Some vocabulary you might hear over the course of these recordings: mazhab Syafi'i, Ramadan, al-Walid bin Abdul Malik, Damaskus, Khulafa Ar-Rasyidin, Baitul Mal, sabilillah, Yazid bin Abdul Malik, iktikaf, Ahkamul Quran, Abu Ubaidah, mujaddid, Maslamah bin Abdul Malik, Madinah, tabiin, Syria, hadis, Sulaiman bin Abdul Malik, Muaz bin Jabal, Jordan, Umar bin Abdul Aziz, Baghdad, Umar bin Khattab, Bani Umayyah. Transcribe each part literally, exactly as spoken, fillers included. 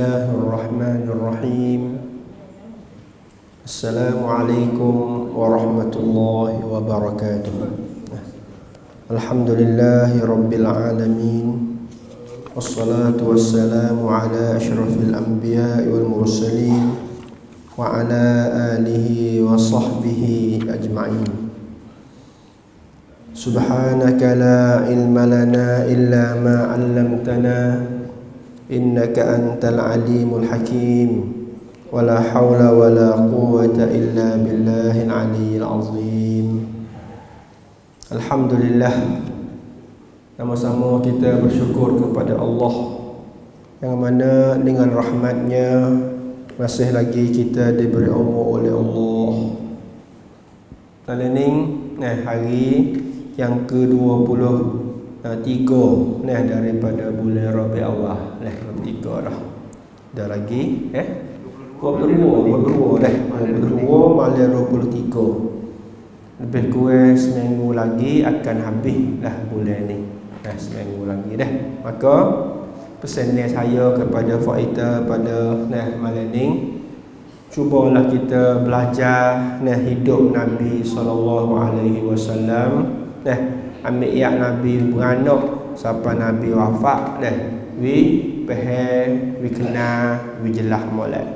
Bismillahirrahmanirrahim. Assalamualaikum warahmatullahi wabarakatuh. Alhamdulillahi rabbil alamin. Wassalatu wassalamu ala asyrafil anbiya'i wal mursalin wa ala alihi wa sahbihi ajma'in. Subhanaka la ilma lana illa ma 'allamtana innaka antal alimul hakim. Wala haula wala quwwata illa billahil aliyyil azim. Alhamdulillah. Sama-sama kita bersyukur kepada Allah yang mana dengan rahmatnya masih lagi kita diberi umur oleh Allah. Talening nah hari yang ke dua puluh tiga nah daripada bulan Rabiul Awal lah tiga dah. Dah lagi eh dua puluh dua dah. dua puluh dua malam dua puluh tiga. Lebih kurang seminggu lagi akan habis lah bulan ni. Nah seminggu lagi dah. Maka pesan saya kepada faita pada nah malam ni, cubalah kita belajar nah hidup Nabi sallallahu alaihi wasallam. Nah, ambil iak Nabi beranak sampai Nabi wafat dah. Wi pahal, wi kena, wi jelah molek.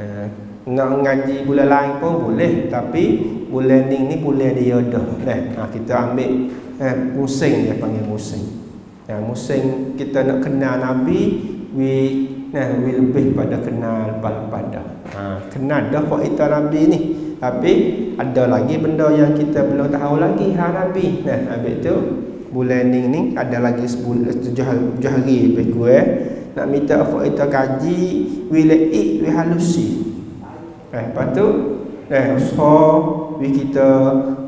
Nah, nak ngaji bulan lain pun boleh, tapi bulan ni ni bulan dia dah. Nah, ha, kita ambil eh musing dia panggil musing. Nah, musing kita nak kenal Nabi, wi nah wi lebih pada kenal pada. Ha, kenal dah faedah Nabi ni. Tapi ada lagi benda yang kita belum tahu lagi ha Nabi. Nah, habis tu bulan ni ni ada lagi sebulan tujuh hari lebih kurang nak minta faedah kaji wilaik wi halusi. Eh, lepas tu nah usaha wi kita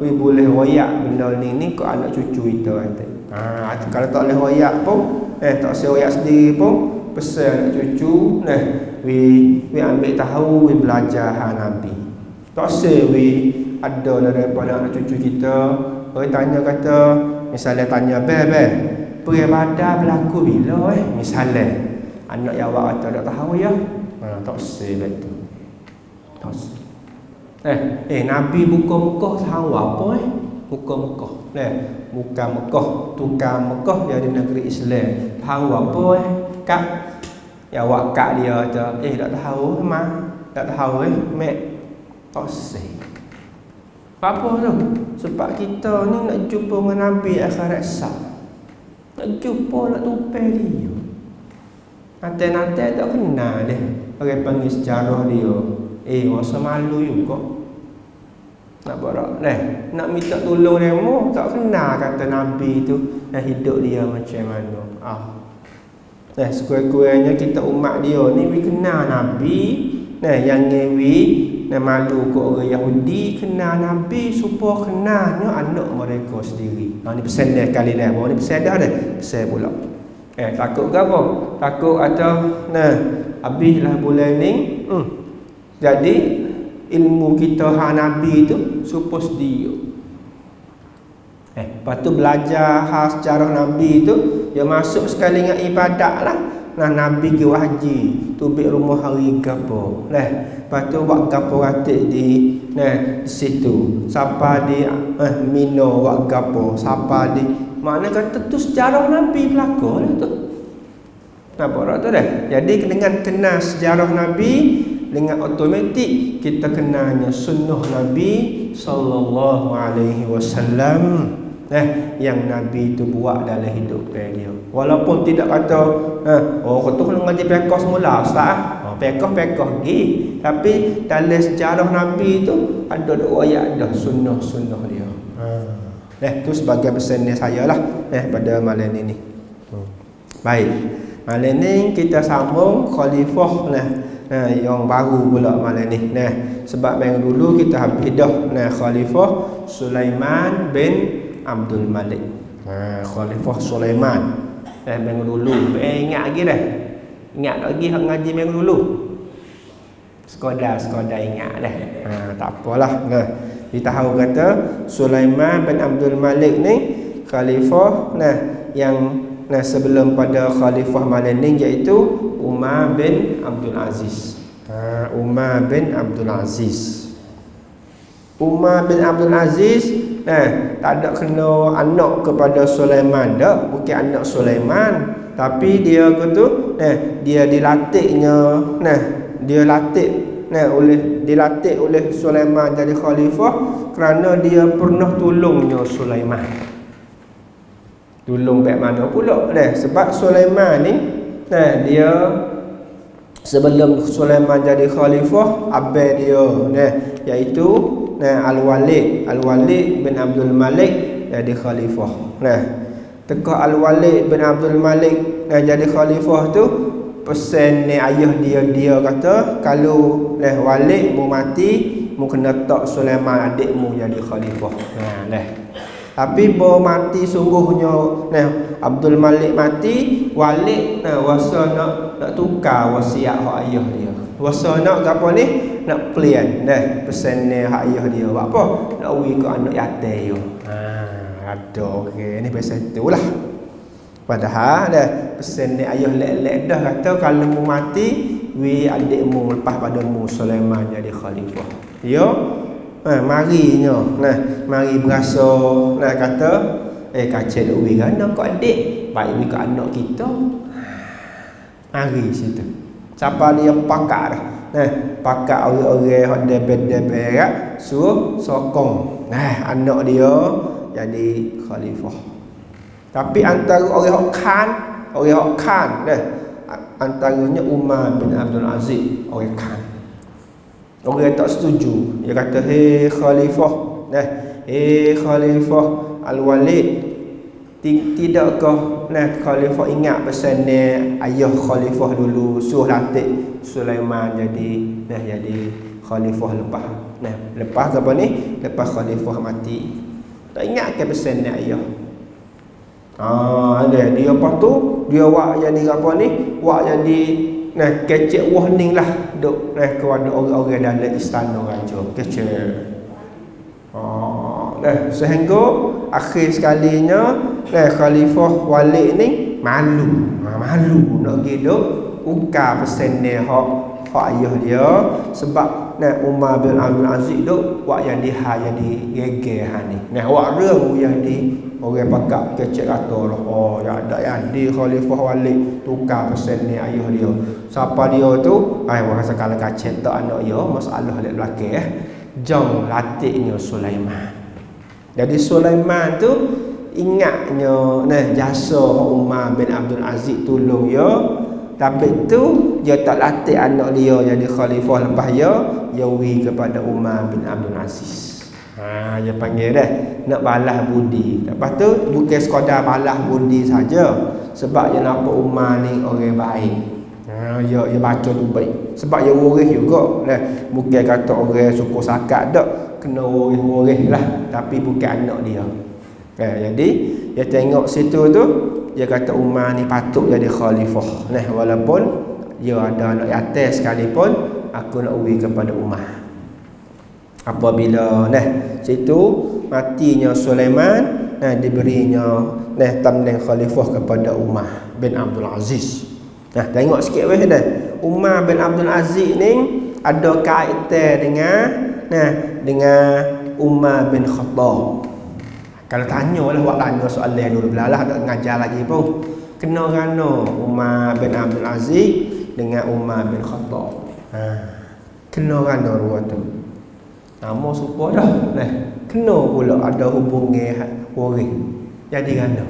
wi boleh royak benda ni ni ke anak cucu kita nanti. Ha, kalau tak boleh royak pun eh tak saya royak sendiri pun pesan anak cucu nah wi wi ambil tahu wi belajar ha Nabi. Tak sewi ada daripada anak cucu kita. Orang tanya kata, misalnya tanya bebe, peribadar berlaku bila eh misalnya anak yang awak kata tak tahu ya. Ha tak sewi betul. Tak sewi. Eh, eh Nabi buka Mekah tahu apa eh? Buka Mekah. Nah, buka Mekah, tukar Mekah dari negeri Islam. Tahu apa eh? Kak yang awak kak dia tu, eh tak tahu mah. Tak tahu eh, mek. Tosih. Apa tu? Sebab kita ni nak jumpa dengan Nabi akhirat sah. Nak jumpa nak tupai dia. Nanti-nanti tak kenal dia. Orang panggil sejarah dia. Eh, rasa malu juga. Nak borak dah. Nak minta tolong demo tak kenal kata Nabi tu. Nah hidup dia macam mana. Ah. Nah, sekurang-kurangnya kita umat dia ni we kenal Nabi. Nah, yang ngewi nah malu kau orang Yahudi kenal Nabi supaya kenalnya anak mereka sendiri. Ha nah, ni pesan dia kali dah. Bawa ni pesan dah dah. Pesan pula. Eh takut ke apa? Takut atau nah habislah bulan ni. Hmm. Jadi ilmu kita ha Nabi tu supaya dia. Eh lepas tu belajar ha sejarah Nabi tu dia masuk sekali dengan ibadatlah. Nah Nabi ke haji tubik rumah hari gapo nah lepas tu buat gapo ratik di nah situ siapa di eh Mino buat gapo siapa di makna kata tu sejarah Nabi belaka lah tu nampak tu dah. Jadi dengan kenal sejarah Nabi dengan automatik kita kenalnya sunnah Nabi sallallahu alaihi wasallam. Eh, yang Nabi itu buat dalam hidup dia. Walaupun tidak kata eh, oh kau tu kena ngaji fiqh semula ustaz. Ha fiqh-fiqh gi. Tapi dalam sejarah Nabi itu ada doa yang ada sunnah-sunnah dia. Ha. Eh tu sebagai pesan saya lah eh pada malam ini. Hmm. Baik. Malam ni kita sambung khalifah lah. Nah, yang baru pula malam ni. Nah, sebab yang dulu kita habis dah nah khalifah Sulaiman bin Abdul Malik. Ha khalifah Sulaiman. Eh minggu dulu. Eh ingat lagi dah. Ingat lagi hang ngaji minggu dulu. Sekadar sekadar ingat dah. Ha tak apalah. Nah, kita tahu kata Sulaiman bin Abdul Malik ni khalifah nah yang Nah, sebelum pada khalifah mana ni iaitu Umar bin Abdul Aziz. Ha, Umar bin Abdul Aziz. Umar bin Abdul Aziz nah, tak ada kena anak kepada Sulaiman dah, bukan anak Sulaiman, tapi dia tu nah dia dilatihnya nah dia latih nah oleh dilatih oleh Sulaiman jadi khalifah kerana dia pernah tolongnya Sulaiman. Tolong baik mana pula nah sebab Sulaiman ni nah dia sebelum Sulaiman jadi khalifah abang dia nah iaitu nah al-Walid al-Walid bin Abdul Malik jadi khalifah. Nah teka al-Walid bin Abdul Malik nah jadi khalifah tu pesan ni ayah dia dia kata kalau leh Walid mu mati mu kena tak Sulaiman adikmu jadi khalifah. Nah leh tapi bo mati sungguhnya nah Abdul Malik mati Walid nah wasa nak nak tukar wasiat hak ayah dia. Wasa nak gapo ni nak plan nah pesan ni hak ayah dia buat apa nak wi ke anak yatim dia. Ha ada okey ni pesan itulah. Padahal dah pesan ni ayah lek-lek dah kata kalau mu mati wi adikmu lepas padamu Sulaiman jadi khalifah. Ya eh nah, marinya nah mari berasa nah kata eh kacau duk weh kan kau adik baik weh kau anak kita mari situ siapa dia pakak dah nah pakak orang-orang hok debet-debet suruh sokong nah anak dia jadi khalifah. Tapi antara orang hok khan orang hok khan nah antaranya Umar bin Abdul Aziz orang khan. Orang tak setuju. Dia kata, "Hei khalifah, nah, hei khalifah al-Walid, tidakkah nah khalifah ingat pesan ni ayah khalifah dulu suruh latih Sulaiman jadi nah jadi khalifah lepas nah lepas apa ni? Lepas khalifah mati. Tak ingat ke pesan ni ayah?" Ah, ada dia patu, dia wak jadi apa ni? Wak jadi nah kecek warning lah duk nah kepada orang-orang dalam istana raja kecek oh nah sehingga akhir sekalinya nah khalifah Walid ni malu nah, malu nak pergi duk ukar pesan dia hak hak ayah dia sebab nah Umar bin Abdul Aziz duk wak yang dia jadi geger hang ni nah wak reu yang di orang pakak kecek kata lah oh ya ada yang di khalifah Walid tukar pesan ni ayah dia siapa dia tu ai orang sekala kacet tak anak dia masalah lek belakang eh jom latihnya Sulaiman jadi Sulaiman tu ingatnya nah jasa Umar bin Abdul Aziz tolong dia tapi tu dia tak latih anak dia jadi khalifah lepas dia dia wi kepada Umar bin Abdul Aziz. Ha, dia panggil dah nak balas budi. Lepas tu bukan sekadar balas budi saja. Sebab dia nampak Umar ni orang baik. Ha, dia, dia baca tu baik. Sebab dia woreh juga. Nah, bukan kata orang suku sakat dak, kena woreh-woreh lah. Tapi bukan anak dia. Ha, jadi dia tengok situ tu, dia kata Umar ni patut jadi khalifah. Nah, walaupun dia ada anak yatim sekalipun, aku nak uwi kepada Umar. Apabila nah situ matinya Sulaiman nah diberinya nah tamleng khalifah kepada Umar bin Abdul Aziz. Nah tengok sikit weh dah. Umar bin Abdul Aziz ni ada kaitan dengan nah dengan Umar bin Khattab. Kalau tanyalah awak tanya soalan dulu belalah tak ngajar lagi pun. Kena rana Umar bin Abdul Aziz dengan Umar bin Khattab. Ha kena rana dua tu. Nama supo dah nah kena pula ada hubungan waris jadi ganda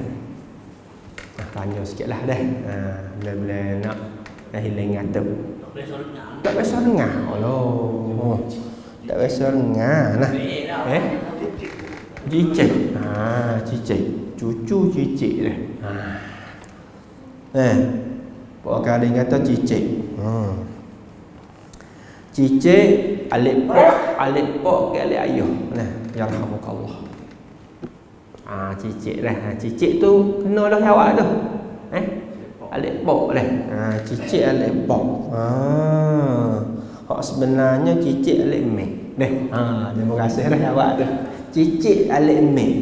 nah tanya sikitlah dah ha bila-bila nak dah hilang atuk tak biasa dengar tak biasa dengar Allah tak biasa dengar nah eh cicit ha cicit cucu cicit dah ha eh pak kali kata cicit ha cicik alif pak alif pak ke alif ayah nah yarhamukallah ah cicik dah ha cicik tu kena dah jawab tu eh alif pak dah ha cicik alif pak ah hak sebenarnya cicik alif meh dah ha terima kasih dah jawab tu cicik alif meh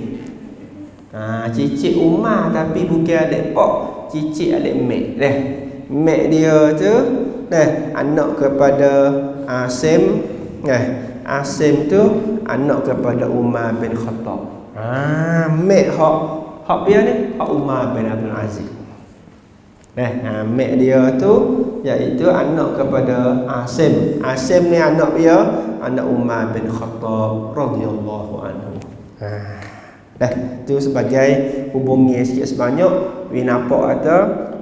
Ha, cicik Umar tapi bukan adik pak, cicik adik mek deh. Mek dia tu deh anak kepada Asim deh. Asim tu anak kepada Umar bin Khattab. Ha, mek hak hak dia ni hak Umar bin Abdul Aziz. Deh, ha, mek dia tu iaitu anak kepada Asim. Asim ni anak dia, anak Umar bin Khattab radhiyallahu anhu. Ha. Dah tu sebagai hubungi sikit sebanyak we nampak kata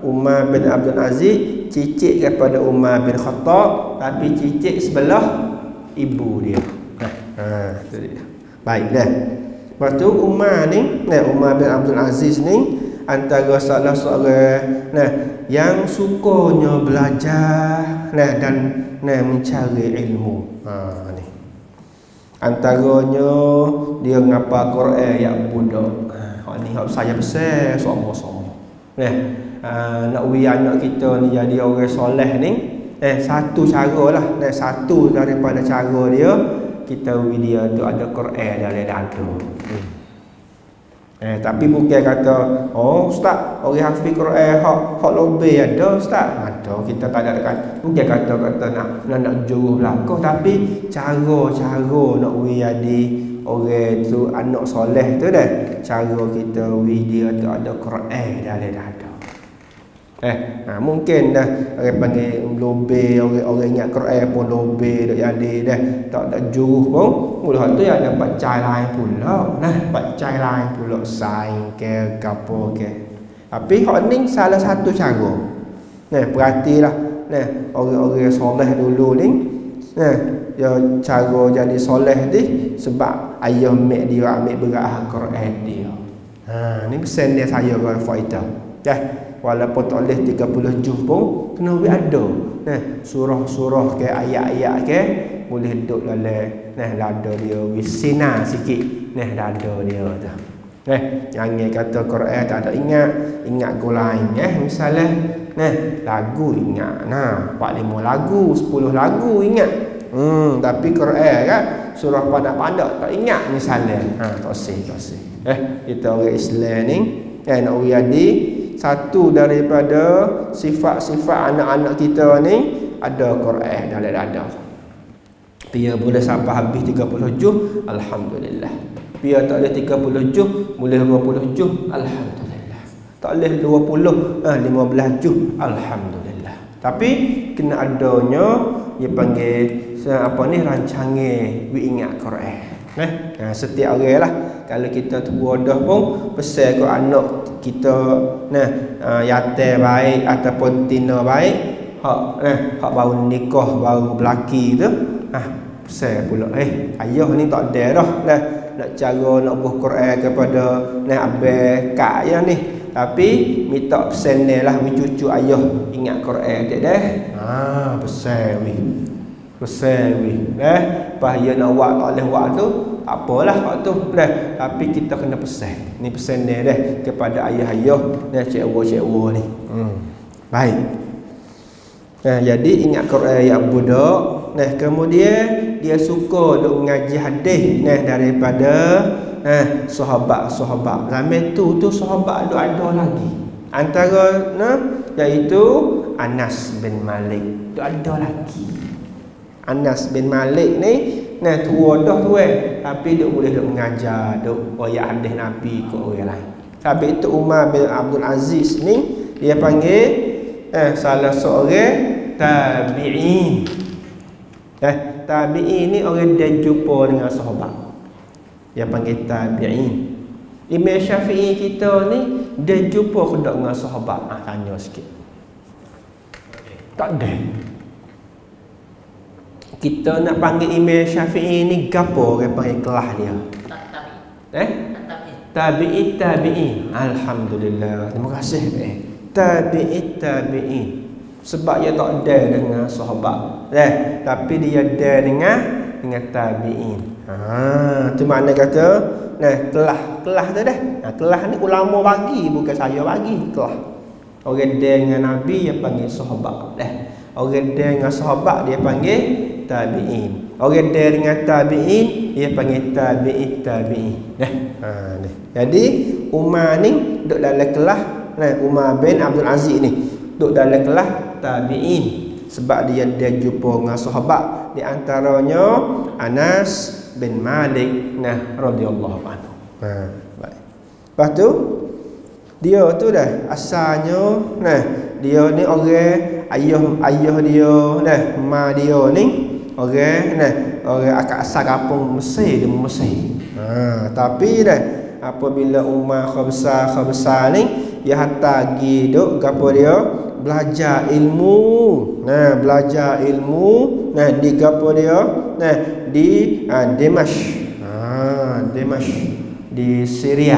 Umar bin Abdul Aziz cicit kepada Umar bin Khattab tapi cicit sebelah ibu dia. Nah, ha tu dia. Baik dah. Lepas tu Umar ni, nah Umar bin Abdul Aziz ni antara salah seorang nah yang sukanya belajar nah dan nah mencari ilmu. Ha ni. Antaranya dia ngapal Quran yang budak. Hak ni hak saya besar sama-sama. Nah, nak we anak kita ni jadi orang soleh ni, eh satu caralah, nah satu daripada cara dia kita we dia tu ada Quran dalam dada. Eh tapi bukan kata, oh ustaz, orang hafiz Quran hak hak lebih ada ustaz. Ada kita tak ada dekat. Bukan kata kata nak nak, nak juru belakang tapi cara-cara nak we jadi orang tu anak soleh tu dah. Cara kita we dia tu ada Quran dalam dada. Eh, ha, mungkin dah orang panggil lebih orang-orang ingat Quran pun lebih dak jadi dah. Tak ada juru pun. Mula tu ada pacai lain pula. Nah, pacai lain pula saing ke gapo ke. Tapi hak ni salah satu cara. Nah, perhatilah. Nah, orang-orang soleh dulu ni nah, dia cara jadi soleh ni sebab ayah mak dia ambil berat Quran dia. Ha, ni pesan dia saya kepada faedah. Dah. Walaupun tak boleh tiga puluh juz pun kena we ada. Nah, surah-surah ke ayat-ayat ke boleh duduk dalam nah lada dia we sinar sikit. Nah, lada dia tu. Nah, jangan kata Quran tak ada ingat, ingat golain eh misalnya nah lagu ingat. Nah, empat lima lagu, sepuluh lagu ingat. Hmm, tapi Quran kan surah padak-padak tak ingat misalnya. Ha, tak sah, tak sah. Eh, kita orang Islam ni kan nak jadi satu daripada sifat-sifat anak-anak kita ni ada Quran dalam dada. Dia boleh sampai habis tiga puluh juz, alhamdulillah. Dia tak ada tiga puluh juz, boleh dua puluh juz, alhamdulillah. Tak boleh dua puluh, ah lima belas juz, alhamdulillah. Tapi kena adanya dia panggil apa ni rancangan we ingat Quran. Nah, nah setiap orang lah. Kalau kita tua dah pun pesan ke anak kita nah uh, yatim baik ataupun tina baik hak nah hak baru nikah baru belaki tu ah pesan pula eh ayah ni tak ada dah nah nak cara nak buh Quran kepada nah abang kak ayah ni tapi minta pesan dia lah cucu ayah ingat Quran tak dah ha pesan weh pesan weh eh bahaya nak buat tak boleh buat tu apalah hak tu dah tapi kita kena pesan ni pesan dia dah kepada ayah-ayah dan cikgu-cikgu ni hmm. Baik nah jadi ingat Quran yang budak nah kemudian dia suka duk mengaji hadis nah daripada nah sahabat-sahabat zaman tu tu sahabat duk ada lagi antara nah iaitu Anas bin Malik duk ada lagi Anas bin Malik ni nah tua dah tua tapi dia boleh dok mengajar dok royak hadis Nabi ke orang lain. Tapi itu Umar bin Abdul Aziz ni dia panggil eh salah seorang tabiin. Eh tabiin ni orang dia jumpa dengan sahabat. Dia panggil tabiin. Imam Syafi'i kita ni dia jumpa kedak dengan sahabat. Ah tanya sikit. Tak ada. Kita nak panggil Imam Syafi'i ni gapo orang panggil kelah dia. Tabi'in. Eh? Tabi'in tabi'in. Alhamdulillah. Terima kasih eh. Tabi'in tabi'in. Sebab dia tak ada dengan sahabat. Eh, tapi dia ada dengan dengan tabi'in. Ha, tu makna kata nah kelah, kelah tu dah. Nah, kelah ni ulama bagi bukan saya bagi kelah. Orang dia dengan Nabi dia panggil sahabat dah. Orang dia dengan sahabat dia panggil tabi'in. Orang dia dengan tabiin, dia panggil tabi'i tabi'i. Dah. Ha dah. Jadi Umar ni duduk dalam kelas, nah Umar bin Abdul Aziz ni duduk dalam kelas tabiin sebab dia dia jumpa dengan sahabat di antaranya Anas bin Malik nah radhiyallahu anhu. Ha baik. Lepas tu dia tu dah asalnya nah dia ni orang ayah ayah dia nah mak dia ni orang nah orang akak asal kampung Mesir di Mesir. Ha tapi dah apabila Umar khabsah khabsah ni dia hantar gi duk gapo dia belajar ilmu. Nah belajar ilmu nah di gapo dia nah di ha, Damaskus. Ha Damaskus di Syria.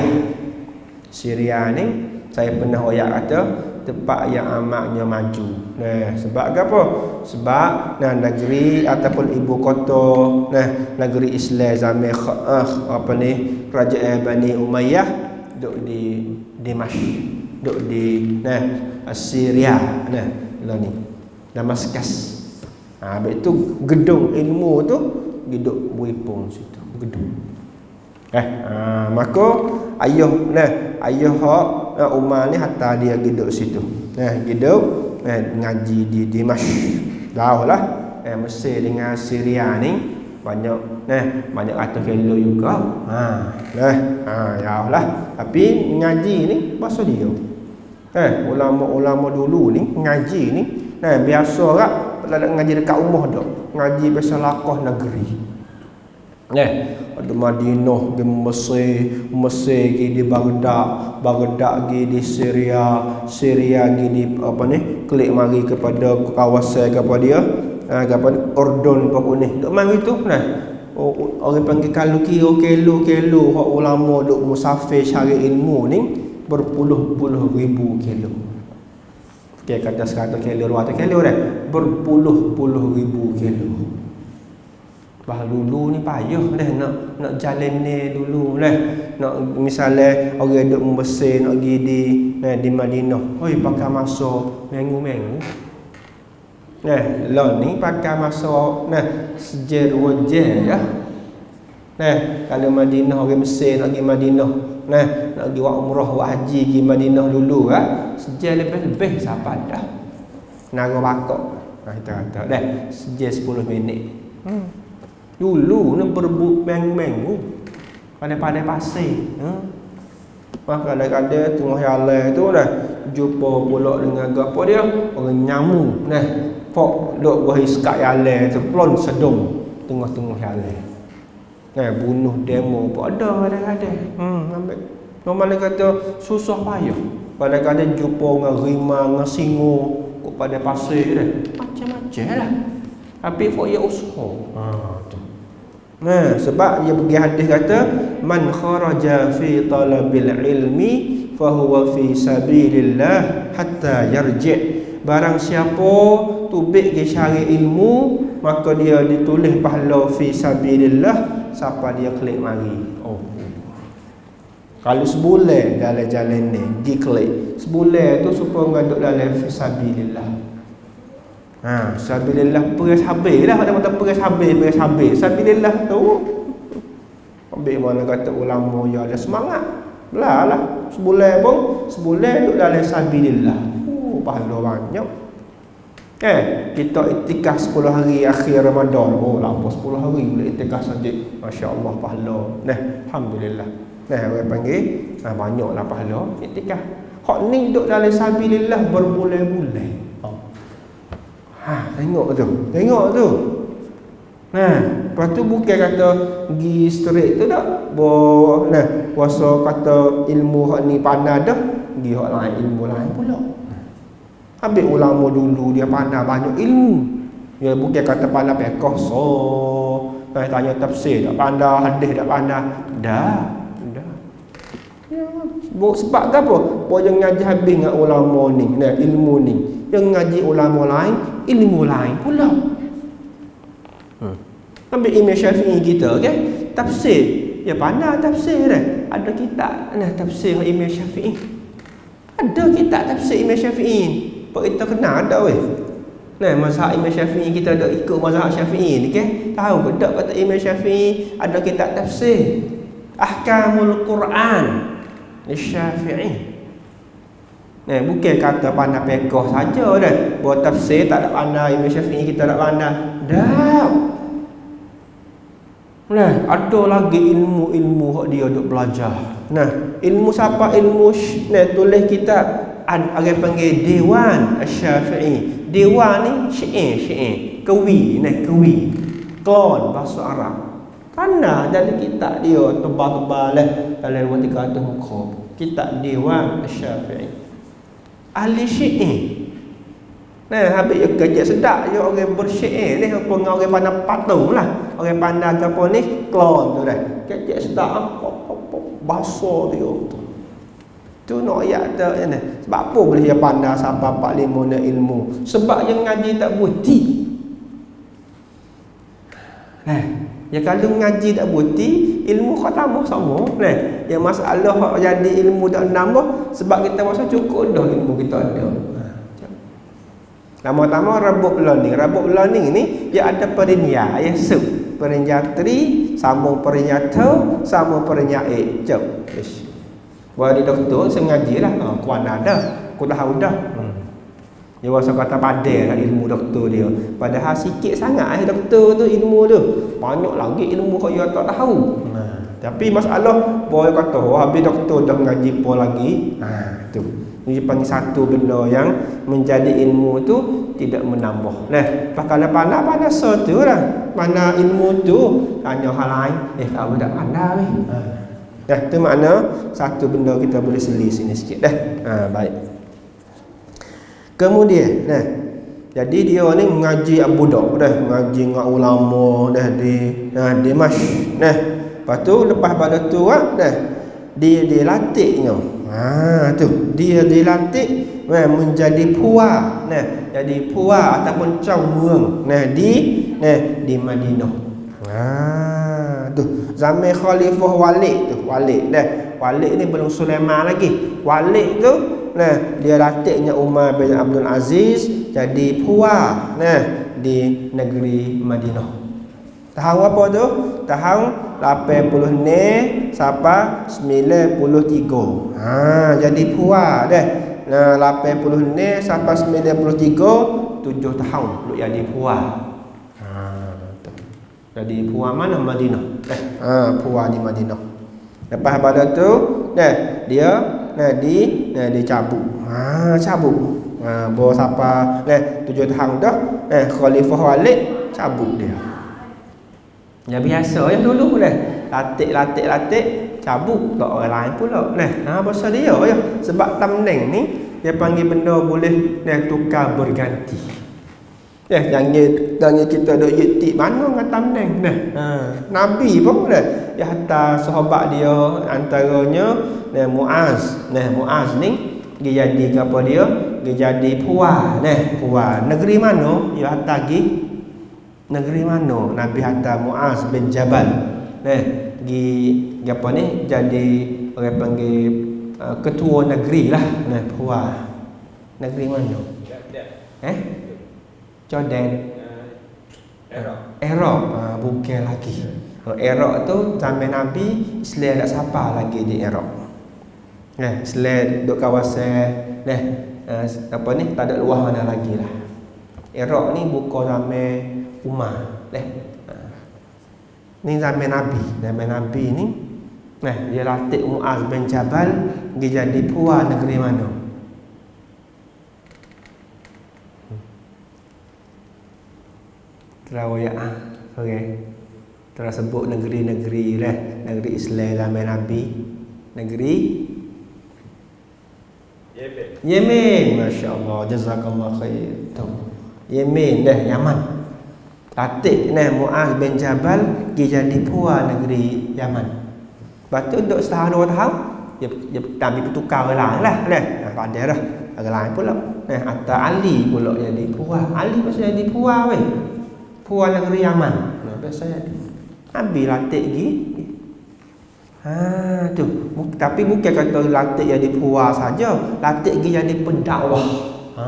Syria ni saya pernah oyak kata tempat yang amatnya maju. Nah, sebab apa? Sebab nah negeri ataupun ibu kota nah negeri Islam zaman ah, apa ni kerajaan Bani Umayyah duduk di Damaskus, duduk di nah Syria nah ni Damaskus. Ah ha, itu gedung ilmu tu duduk beripung situ gedung. Eh ha, maka ayah nah ayah hak nah, Umar ni hantar dia duduk situ. Nah, duduk eh ngaji di Damaskus. Jauh lah. Eh Mesir dengan Syria ni banyak nah, banyak ratus kilo juga. Ha, nah, ha jauh lah. Tapi ngaji ni bahasa dia. Eh ulama-ulama dulu ni ngaji ni nah biasa rak ngaji dekat rumah dak. Ngaji pasal lakah negeri. Neh, di Madinah, di Mesir, Mesir gi di Baghdad, Baghdad gi di Syria, Syria gi di apa ni? Klik mari kepada kawasan kepada dia, ah kepada Jordan pokok ni. Dok mari tu nah. Orang panggil kalau kilo kilo kilo hak ulama dok musafir cari ilmu ni berpuluh-puluh ribu kilo. Okey kata seratus kilo, dua ratus kilo dah. Berpuluh-puluh ribu kilo. Bah dulu ni payah dah nak nak jalan ni dulu lah. Nak misalnya orang duk membesar nak pergi di nah di Madinah. Hoi pakai masa minggu-minggu. Nah, lah ni pakai masa nah sejer wajah ya. Nah, kalau Madinah orang Mesir nak pergi Madinah. Nah, nak pergi buat umrah, buat haji pergi Madinah dulu ah. Sejer lebih-lebih sampai dah. Nara bakok. Nah, kita kata dah sejer sepuluh minit. Hmm. Dulu ni berebut meng-mengu pandai-pandai pasir ha? Maka kadang-kadang tengah jalan tu dah jumpa pulak dengan apa dia orang nyamuk nah pok dok bahis kat jalan tu plon sedung tengah-tengah jalan nah bunuh demo pun ada kadang-kadang hmm ambil normal kata susah payah kadang-kadang jumpa dengan rimang dengan singo pada pasir dah macam-macam lah tapi for ya usaha ha. Nah, sebab dia pergi hadis kata man kharaja fi talabil ilmi fahuwa fi sabilillah hatta yarji'. Barang siapa tubik ke cari ilmu maka dia ditulis pahala fi sabilillah sampai dia klik mari. Oh. Kalau sebulan dalam jalan ni gi klik. Sebulan tu supaya ngaduk dalam fi sabilillah. Ha, sabilillah peras habislah ada mata peras habis, peras habis. Sabilillah tu. Ambil mana kata ulama ya ada semangat. Belalah sebulan pun, sebulan duk dalam sabilillah. Oh, pahala banyak. Eh, kita iktikaf sepuluh hari akhir Ramadan. Oh, lama sepuluh hari boleh iktikaf saja. Masya-Allah pahala. Nah, alhamdulillah. Nah, orang panggil, ah banyaklah pahala iktikaf. Hak ni duk dalam sabilillah berbulan-bulan. Ha, tengok tu. Tengok tu. Nah, lepas tu bukan kata gi straight tu tak. Bo nah, kuasa kata ilmu hak ni pandai dah, gi hak lain ilmu lain pula. Habis ulama dulu dia pandai banyak ilmu. Dia bukan kata pandai fiqh so. Nah, tanya tafsir tak pandai, hadis tak pandai. Dah, dah. Ya, sebab apa? Boyang ngaji habis dengan ulama ni, nah ilmu ni. Yang ngaji ulama lain, ilmu lain pula. Hmm. Ambil Imam Syafi'i kita, okey? Tafsir. Ya pandai tafsir dah. Ada kitab nah tafsir Imam Syafi'i. Ada kitab tafsir Imam Syafi'i. Pak kita kenal ada weh. Nah, mazhab Imam Syafi'i kita ada ikut mazhab Syafi'i ni kan? Tahu ke tak kata Imam Syafi'i ada kitab tafsir Ahkamul Quran Syafi'i. Nah, bukan kata pandai pekoh saja dah. Buat tafsir tak ada pandai Imam Syafi'i kita tak pandai. Dah. Nah, ada lagi ilmu-ilmu hak dia duk belajar. Nah, ilmu siapa? Ilmu nah tulis kitab ada panggil Dewan Asy-Syafie. Dewan ni syair, syair, kawi, nah kawi. Klon bahasa Arab. Tanah dari kitab dia tebal-tebal lah dalam tiga ratus muka. Kitab Dewan Asy-Syafie. Ahli syair. Nah, habis dia kerja sedap dia orang bersyair ni apa dengan orang pandai patung lah. Orang pandai apa ni klon tu dah. Kerja sedap bahasa dia tu. Tu nak ayat tak ni. Sebab apa boleh dia pandai sampai empat puluh lima nak ilmu? Sebab yang ngaji tak berhenti. Nah, ya kalau ngaji tak berhenti, ilmu kau tambah sama. Nah, yang masalah jadi ilmu tak nambah sebab kita rasa cukup dah ilmu kita ada. Lama-lama rabuk learning, rabuk learning ni dia ada perinya, ya sub, perinya tri, sambung perinya tau, sambung perinya e. Jom. Wah di doktor saya mengajilah ha, kuan ada aku dah dah hmm. Dia rasa kata padai lah ilmu doktor dia, padahal sikit sangat eh doktor tu ilmu tu, banyak lagi ilmu kau dia tak tahu. Nah, tapi masalah boy kata oh, habis doktor dah mengaji pun lagi ha, tu dia panggil satu benda yang menjadi ilmu tu tidak menambah. Nah, kalau pandai-pandai satu lah mana ilmu tu hanya hal lain eh tak boleh pandai weh ha. Dah, tu makna satu benda kita boleh selis sini sikit dah. Ha, baik. Kemudian, nah. Jadi dia ni mengaji budak dah, mengaji dengan ulama dah di nah di masjid. Nah. Lepas tu lepas pada tu ah dah dia dilatihnya. Ha tu, dia dilatih menjadi puar. Nah, jadi puar ataupun cawang. Nah, di nah di Madinah. Ha tu zaman Khalifah Walid tu Walid dah Walid ni belum Sulaiman lagi. Walid tu nah dia latihnya Umar bin Abdul Aziz jadi puar nah di negeri Madinah. Tahun apa tu? Tahun lapan puluh ni sampai sembilan puluh tiga. Ha jadi puar dah. Nah lapan puluh ni sampai sembilan puluh tiga, tujuh tahun duk jadi puar. Jadi puan mana Madinah. Eh, ha, puan di Madinah. Lepas pada tu, nah dia nah di nah dicabut. Ha, cabut. Ha, bawa siapa? Nah, tujuh tahun dah. Eh, Khalifah Walid cabut dia. Ya biasa ya dulu dah. Latik-latik-latik cabut tak orang lain pula. Nah, ha pasal dia ya. Sebab tamning ni dia panggil benda boleh nah tukar berganti. Ya, jangan jangan kita dok yeti mana dengan tameng nah. Ha, Nabi pun dah. Ya hantar sahabat dia antaranya nah Muaz. Nah, Muaz ni dia jadi apa dia? Dia jadi puan nah, puan. Negeri mana? Ya hantar gi negeri mana? Nabi hantar Muaz bin Jabal. Nah, gi apa ni? Jadi orang panggil uh, ketua negeri lah nah puan. Negeri mana? Eh? Jordan Iraq Iraq ah, bukan lagi Iraq tu zaman Nabi Islam tak siapa lagi di Iraq nah Islam duk kawasan nah apa ni tak ada luar mana lagi lah. Iraq ni bukan zaman Umar nah ni zaman Nabi zaman Nabi ni nah dia latih Muaz bin Jabal dia jadi puan negeri mana? Terawih ah, okay. Tersebut negeri-negeri lah, negeri Islam zaman Nabi, negeri Yemen. Yemen, masya Allah, jazakallah khair. Tuh. Yemen dah, Yaman. Latih nah Muaz bin Jabal, dia jadi puan negeri Yaman. Batu duduk setahun dua tahun, dia dia tapi bertukar lah lah, lah. Pandai dah, agak lain pula. Nah, atas Ali pula jadi puan. Ali pasal jadi puan weh. Puan negeri Yaman. Nah, biasanya Nabi latih gi. Ha tu. Tapi bukan kata latih jadi puas saja, latih gi jadi pendakwah. Ha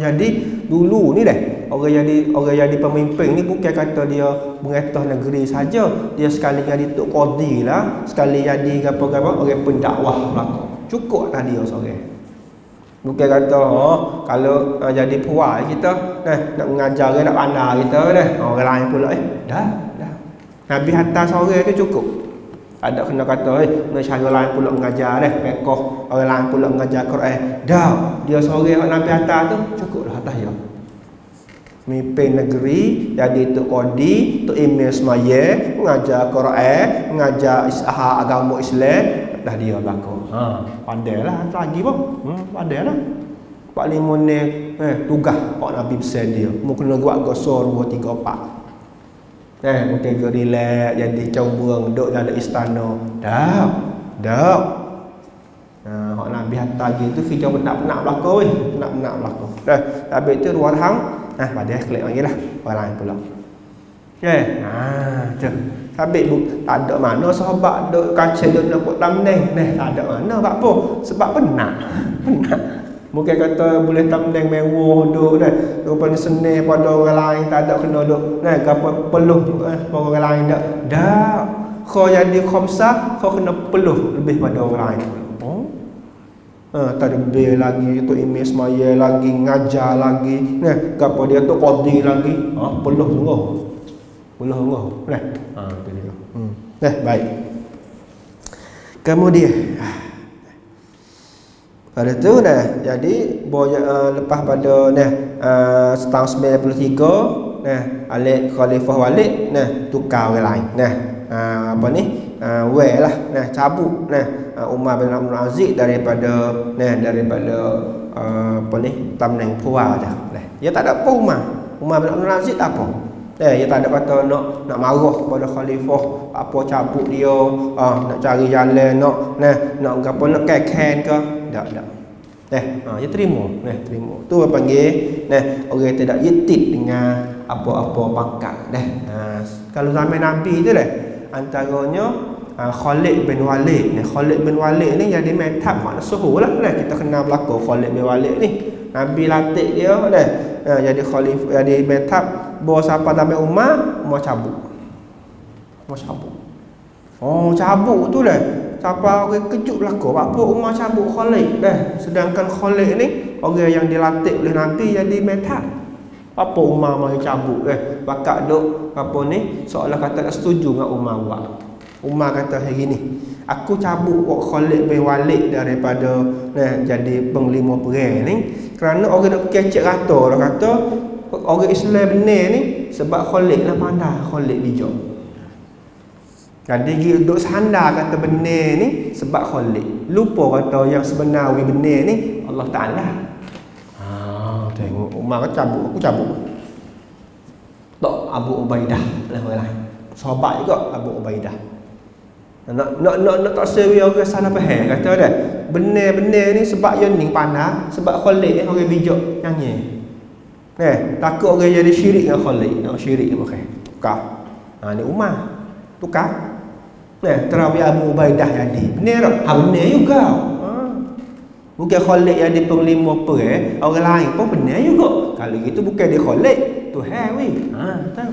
jadi dulu ni dah orang yang di orang yang di pemimpin ni bukan kata dia merentah negeri saja, dia sekali jadi tok qadi lah, sekali jadi apa-apa orang pendakwah belaka. Cukup dah dia seorang. Bukan kata oh, kalau uh, jadi puai kita nah nak mengajar nak pandai kita dah. Orang lain pula eh dah dah. Nabi atas seorang tu cukup. Ada kena kata eh nak cara lain pula mengajar dah, pekoh orang lain pula mengajar Quran. Dah, dia seorang hak Nabi atas tu cukuplah atas dia. Mimpin negeri, jadi Tok Qadi, Tok Emir Semaya, mengajar Quran, mengajar ishah agama Islam, dah dia belaka. Ha, pandailah lagi pun. Hmm, pandailah. Pak Limun ni eh tugas pak Nabi besar dia. Mu kena buat gosor dua tiga empat. Eh, mungkin dia relax jadi cawang duduk dalam istana. Dah. Dah. Ha, hak Nabi hantar gitu kerja benak-benak belaka weh, benak-benak belaka. Dah, habis tu warhang ah pada klik lagi lah orang lain pula. Okey. Ah tu. Sabit tak ada mana sahabat duk kaca duk nak buat thumbnail ni, tak ada mana buat apa? Sebab penat. Penat. Mungkin kata boleh thumbnail mewah duk dah. Rupanya senang pada orang lain tak ada kena duk. Nah, gapo peluh orang lain dak. Dak. Kau jadi khamsah, kau kena peluh lebih pada orang lain. Ha, tadbir lagi, tu imis maya lagi, ngajar lagi. Nah, gapo dia tu qadi lagi. Ha, peluh sungguh. Peluh sungguh. Nah. Ha, tu dia. Hmm. Nah, baik. Kemudian pada tu dah jadi boya, uh, lepas pada nah uh, setahun sembilan puluh tiga nah Alik Khalifah Walid nah tukar orang lain. Nah, uh, apa ni? Uh, well lah nah cabut nah uh, Umar bin Abdul Aziz daripada nah daripada uh, apa ni tamneng puah dah nah dia tak ada apa Umar Umar bin Abdul Aziz tak apa nah dia tak ada kata nak nak marah kepada khalifah apa cabut dia uh, nak cari jalan nak nah nak apa nak kekan ke tak tak nah uh, dia terima nah terima tu orang panggil nah orang tidak yitit dengan apa-apa pangkat dah uh, kalau zaman Nabi tu dah antaranya uh, Khalid bin Walid ni. Khalid bin Walid ni jadi metap hak suhu lah kan? Kita kenal belaka Khalid bin Walid ni Nabi latih dia kan? uh, jadi khalif jadi metap bawa siapa nama Umar mau cabut mau cabut oh cabut tu lah siapa orang kejut belaka apa Umar cabut Khalid dah sedangkan Khalid ni orang yang dilatih oleh Nabi jadi metap apa Umar mari cabut eh bakak duk apa ni seolah kata tak setuju dengan Umar buat. Umar kata hari ni aku cabut buat Khalid bin Walid daripada nah jadi penglima perang ni kerana orang nak kecek rata orang kata orang Islam benar ni sebab Khalid lah pandai Khalid bijak. Jadi dia duk sandar kata benar ni sebab Khalid. Lupa kata yang sebenarnya benar ni Allah Taala. Umar cabut, aku cabut. Tok Abu Ubaidah lah orang. Sahabat juga Abu Ubaidah. Nak nak nak, nak tak sewi orang salah faham kata dah. Benar-benar ni sebab yang ni pandai, sebab Khalid ni orang bijak nyanyi. Nah, takut orang jadi syirik dengan Khalid, nak syirik ke bukan. Tukar. Ha ni Umar. Tukar. Nah, terawih Abu Ubaidah jadi. Benar tak? Ha benar juga. Bukan Khalid yang di penglima perang, orang lain pun benar juga. Kalau gitu bukan dia Khalid, tu hawi. Ha, tahu.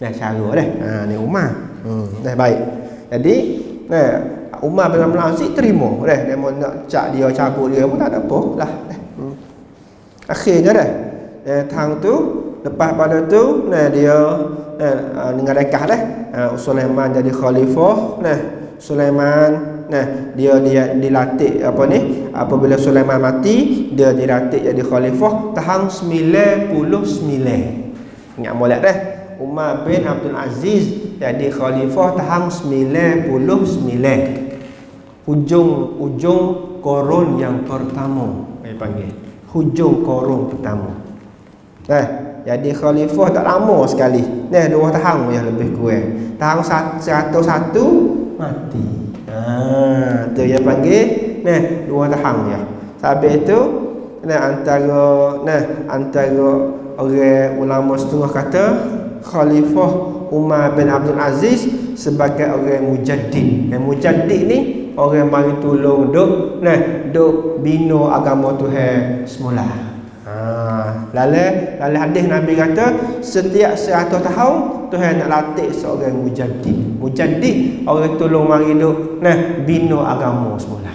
Dah cara dah. Ha ni Umar. Hmm, dah baik. Jadi, nah Umar bin Abdul Aziz terima dah. Dia mau nak cak dia cabut dia pun tak ada apa lah. Hmm. Akhirnya dah. Eh tang tu lepas pada tu nah dia nah dengan rekah dah. Ha Sulaiman jadi khalifah. Nah Sulaiman nah dia dia dilatih apa ni apabila Sulaiman mati dia dilatih jadi khalifah tahun sembilan puluh sembilan ingat molek dah Umar bin Abdul Aziz jadi khalifah tahun sembilan puluh sembilan hujung-hujung korun yang pertama dia panggil hujung korun pertama nah jadi khalifah tak lama sekali nah dua tahun yang lebih kurang tahun seratus satu mati. Ah, tu dia panggil nah dua tahun dia. Sampai tu nah antara nah antara orang ulama setengah kata Khalifah Umar bin Abdul Aziz sebagai orang mujaddid. Yang mujaddid ni orang mari tolong duk nah duk bina agama Tuhan semula. Ha Ha, lalu lalu hadis Nabi kata setiap seratus tahun Tuhan nak latih seorang mujaddid. Mujaddid orang tolong mari duk nah bina agama semula.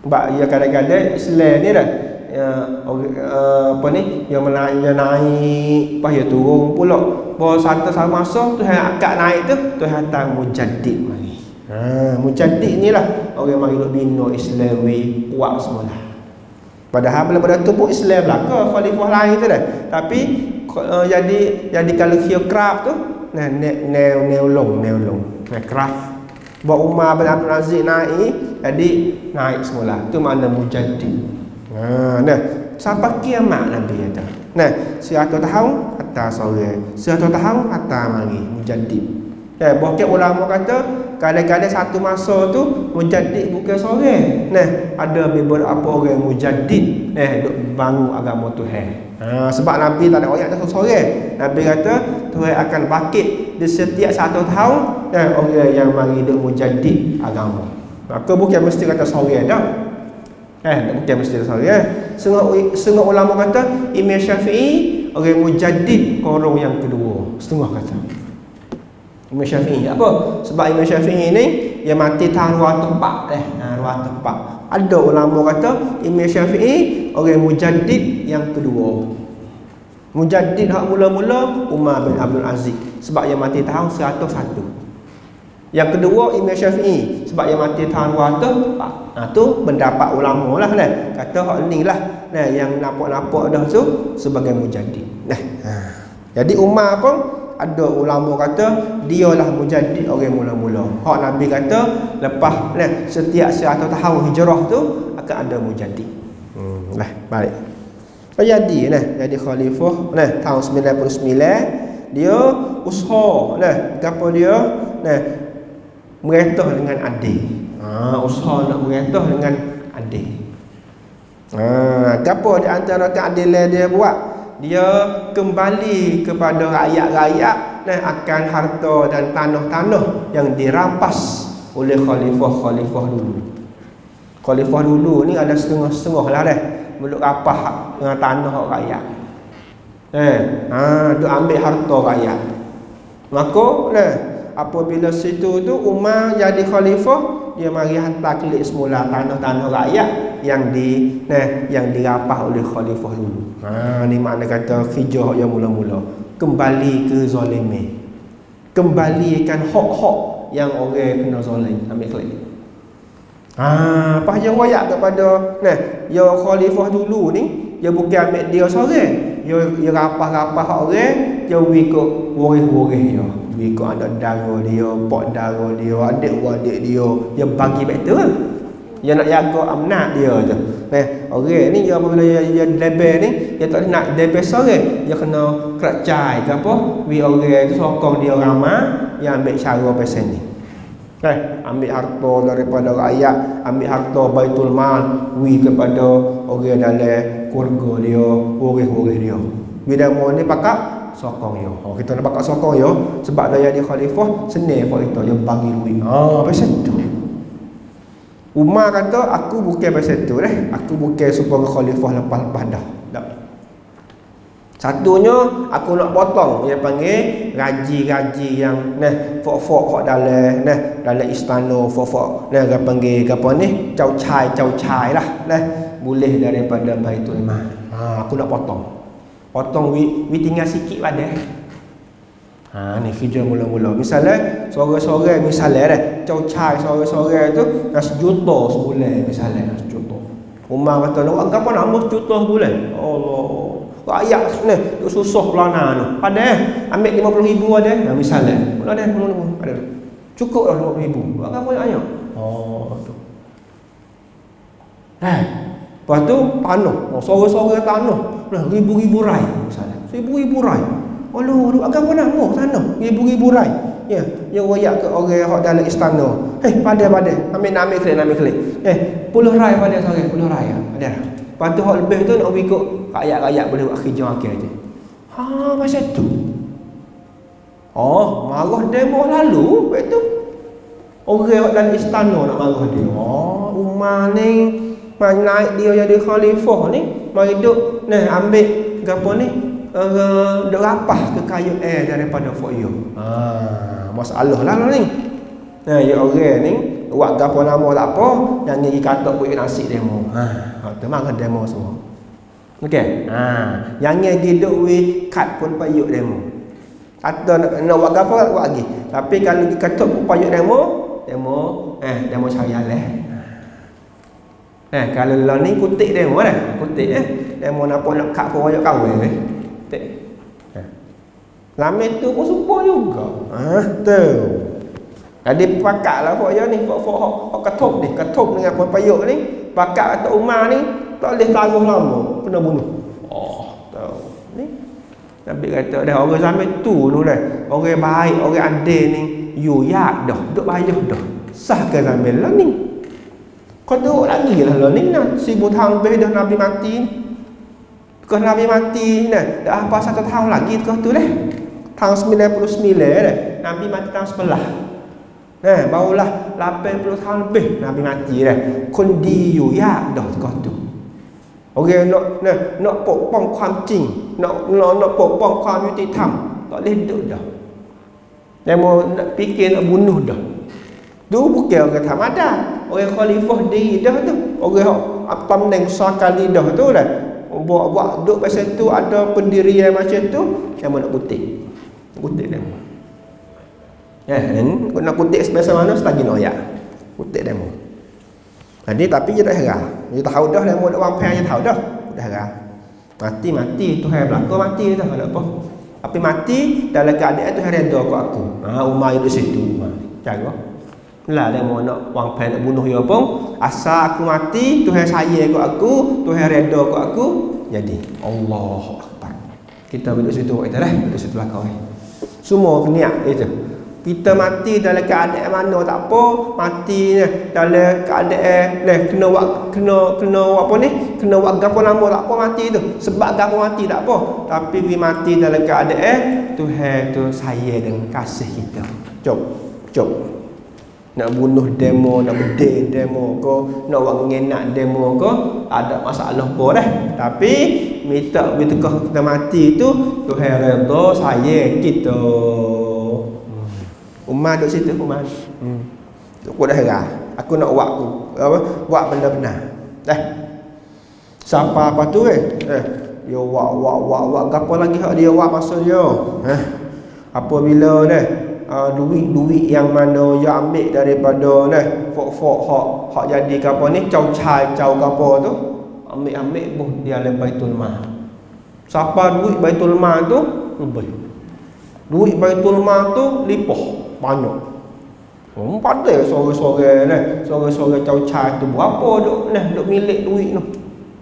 Sebab dia kadang-kadang Islam ni dah uh, uh, apa ni yang menaik naik, lepas dia turun pula. Bawa satu sama masa Tuhan akak naik tu Tuhan datang mujaddid mari. Ha, mujaddid ni lah orang mari duk bina Islam we kuat semula. Padahal pada tu pun Islam lah ke khalifah lain tu dah. Tapi uh, jadi jadi kalau khikraf tu nah neolong neolong khikraf. Buat Umar bin Abdul Aziz naik jadi naik semula. Tu makna mujaddid. Ha nah sampai kiamat Nabi kata. Nah seratus tahun atas orang. seratus tahun atas mari mujaddid. Nah banyak ulama kata kadang-kadang satu masa tu mujaddid bukan seorang. Nah, ada beberapa orang mujaddid nah duk bangun agama Tuhan. Ha, sebab Nabi tak ada orang yang seorang. Nabi kata Tuhan akan bangkit di setiap satu tahun nah orang yang mari duk mujaddid agama. Maka bukan mesti kata seorang dah. Eh, bukan mesti seorang. Setengah setengah ulama kata Imam Syafi'i orang mujaddid korong yang kedua. Setengah kata Imam Syafi'i apa? Sebab Imam Syafi'i ni dia mati tahun ruang tempat eh. Ha, ruang tempat. Ada ulama kata Imam Syafi'i orang mujaddid yang kedua. Mujaddid hak mula-mula Umar bin Abdul Aziz sebab dia mati tahun seratus satu. Yang kedua Imam Syafi'i sebab dia mati tahun ruang tempat. Ha tu pendapat ulama lah kan. Kata hak ni lah nah yang nampak-nampak dah tu sebagai mujaddid. Nah. Ha. Jadi Umar pun ada ulama kata dialah mujaddid orang mula-mula. Hak Nabi kata lepas nah setiap seratus tahun hijrah tu akan ada mujaddid. Hmm lah baik. So, jadi nah jadi khalifah nah tahun sembilan puluh sembilan dia usaha nah apa dia nah merentah dengan adil. Ha usaha nak merentah dengan adil. Ha apa di antara keadilan dia buat? Dia kembali kepada rakyat-rakyat dan akan harta dan tanah-tanah yang dirampas oleh khalifah-khalifah dulu. Khalifah dulu ni ada setengah-setengah lah dah beluk rampas dengan tanah rakyat eh, ha, dia ambil harta rakyat. Maka nah, apabila situ tu Umar jadi khalifah dia mari hantar kelik semula tanah-tanah rakyat yang di nah yang dirampas oleh khalifah dulu. Ha ni makna kata hijrah yang mula-mula kembali ke zalimi. Kembalikan hak-hak yang orang kena zalim ambil kelik. Ha apa yang royak kepada nah ya khalifah dulu ni dia bukan ambil dia seorang. Dia dia rampas-rampas hak orang dia ikut waris-waris dia. Ikut anak dara dia, pak dara dia, adik-adik dia, dia bagi back tu. Dia nak jaga amanah dia tu. Nah, orang ni dia apabila dia, dia label ni, dia tak nak label seorang. Dia kena keracai ke apa? We orang tu sokong dia ramai yang ambil cara pasal ni. Nah, ambil harta daripada rakyat, ambil harta Baitul Mal, we kepada orang dalam keluarga dia, orang-orang dia. We dah mau ni pakak sokong dia. Oh, kita nak pakak sokong dia sebab dia jadi khalifah, senang buat kita dia bagi duit. Ha, pasal tu. Umar kata aku bukan pasal tu eh. Aku bukan supaya khalifah lepas-lepas dah. Tak. Satunya aku nak potong dia panggil raji-raji yang nah fok-fok kat dalam nah dalam istana fok-fok nah dia panggil apa ni caucai-caucai lah nah boleh daripada Baitul Mal. Ha aku nak potong. Potong we, we tinggal sikit pada. Ha ni kerja mula-mula. Misalnya sore-sore misalnya dah caucai sore-sore tu dah sejuta sebulan misalnya dah sejuta. Umar kata nak apa nak ambil sejuta sebulan. Allah. Rakyat ni duk susah pelana ni. Padah ambil lima puluh ribu ada. Nah misalnya. Pula dah ada. Cukup dah lima puluh ribu. Buat apa banyak? Oh tu. Nah, lepas tu tanah. Sore-sore tanah. Dah ribu-ribu rai misalnya. Ribu-ribu rai. Alu duk agak mana mu tanah ribu-ribu rai. Ya, dia royak ke orang hok dalam istana. Eh, pandai-pandai. Ambil nak ambil kelik, nak ambil kelik. Eh, puluh rai pandai seorang, puluh rai ah. Pandai dah. Patut hok lebih tu nak ikut rakyat-rakyat boleh buat kerja akhir aje. Ha, macam tu. Oh, marah demo lalu, betul. Orang hok dalam istana nak marah dia. Oh, Umar ni Mak naik dia jadi khalifah ni, mari duk nah ambil gapo ni uh, duk rapah ke kayu air daripada foyo. Ha, masalah lah ni. Nah, ya orang ni buat gapo nama tak apa, yang ni katak buat nasi demo. Ha, teman demo semua. Okey. Ha, yang ni duk we kad pun payuk demo. Kata nak nak buat gapo buat lagi. Tapi kalau dikatak pun payuk demo, demo eh demo syariah. Nah, kalau lah ni kutik dia mana? Kutik eh. Dia mau nak nak kat koyak kawin eh. Kutik. Ha. Lama tu pun subuh juga. Ah, tu. Jadi pakatlah koyak ni, pok pok ketup ni, ketup dengan pok payuk ni, pakat atas Umar ni tak boleh taruh lama, kena bunuh. Oh, tahu. Ni. Tapi kata dah orang sampai tu tu dah. Orang baik, orang adil ni, you yak dah, duk bayar dah. Sah ke sambil lah ni? Kau duduk lagi lah lah ni lah. Seribu tahun lebih dah Nabi mati. Kau Nabi mati nah, dah apa satu tahun lagi kau tu dah. Tahun sembilan puluh sembilan dah. Nabi mati tahun sebelah. Nah, barulah lapan puluh tahun lebih Nabi mati dah. Kundi you ya dah kau tu. Orang nak nak nak pokpongความจริง nak nak nak pokpong ความยุติธรรม tak boleh duduk dah. Dia mau nak fikir nak bunuh dah. Tu bukan orang tamadar. Orang khalifah diri dah tu. Orang hak tamneng sekali dah tu dah. Buat-buat duk pasal tu ada pendirian macam tu, yang nak kutik. Kutik demo. Ya, kan? Nak kutik sebesar mana selagi noyak. Kutik demo. Jadi tapi dia tak herah. Dia tahu dah demo nak wampang dia tahu dah. Dah herah. Mati mati Tuhan belaka mati dah nak apa. Tapi mati dalam keadaan Tuhan redha kat aku. Ha Umar di situ. Cara lah dia mau nak wang pen nak bunuh dia pun asal aku mati Tuhan sayang kat aku, Tuhan redha kat aku. Jadi Allahu akbar. Kita duduk situ kita dah duduk situ belakang eh. Semua niat itu. Kita mati dalam keadaan mana tak apa, mati dalam keadaan leh kena buat kena kena apa ni? Kena buat gapo nama tak apa mati tu. Sebab gapo mati tak apa, tapi we mati dalam keadaan Tuhan tu sayang dan kasih kita. Jom. Jom. Nak bunuh demo, nak bedeh demo ke, nak buat ngenak demo ke, ada masalah apa dah. Tapi minta bitekah kita mati tu Tuhan redha saya kita. Hmm. Umar duk situ Umar. Hmm. Aku dah herah. Aku nak buat aku apa? Buat benda benar. Dah. Siapa apa tu eh? Eh, dia wak wak wak wak gapo lagi hak dia wak maksud dia. Hah. Apabila dah duit-duit uh, yang mana dia ambil daripada nah fok-fok hak hak jadi apa ni cau-cai cau apa tu ambil-ambil buh dia le Baitul Mal. Siapa duit Baitul Mal tu lebih. Duit Baitul Mal tu lipoh banyak. Hom pandai sore-sore nah sore-sore cau-cai tu berapa duk nah duk milik duit tu.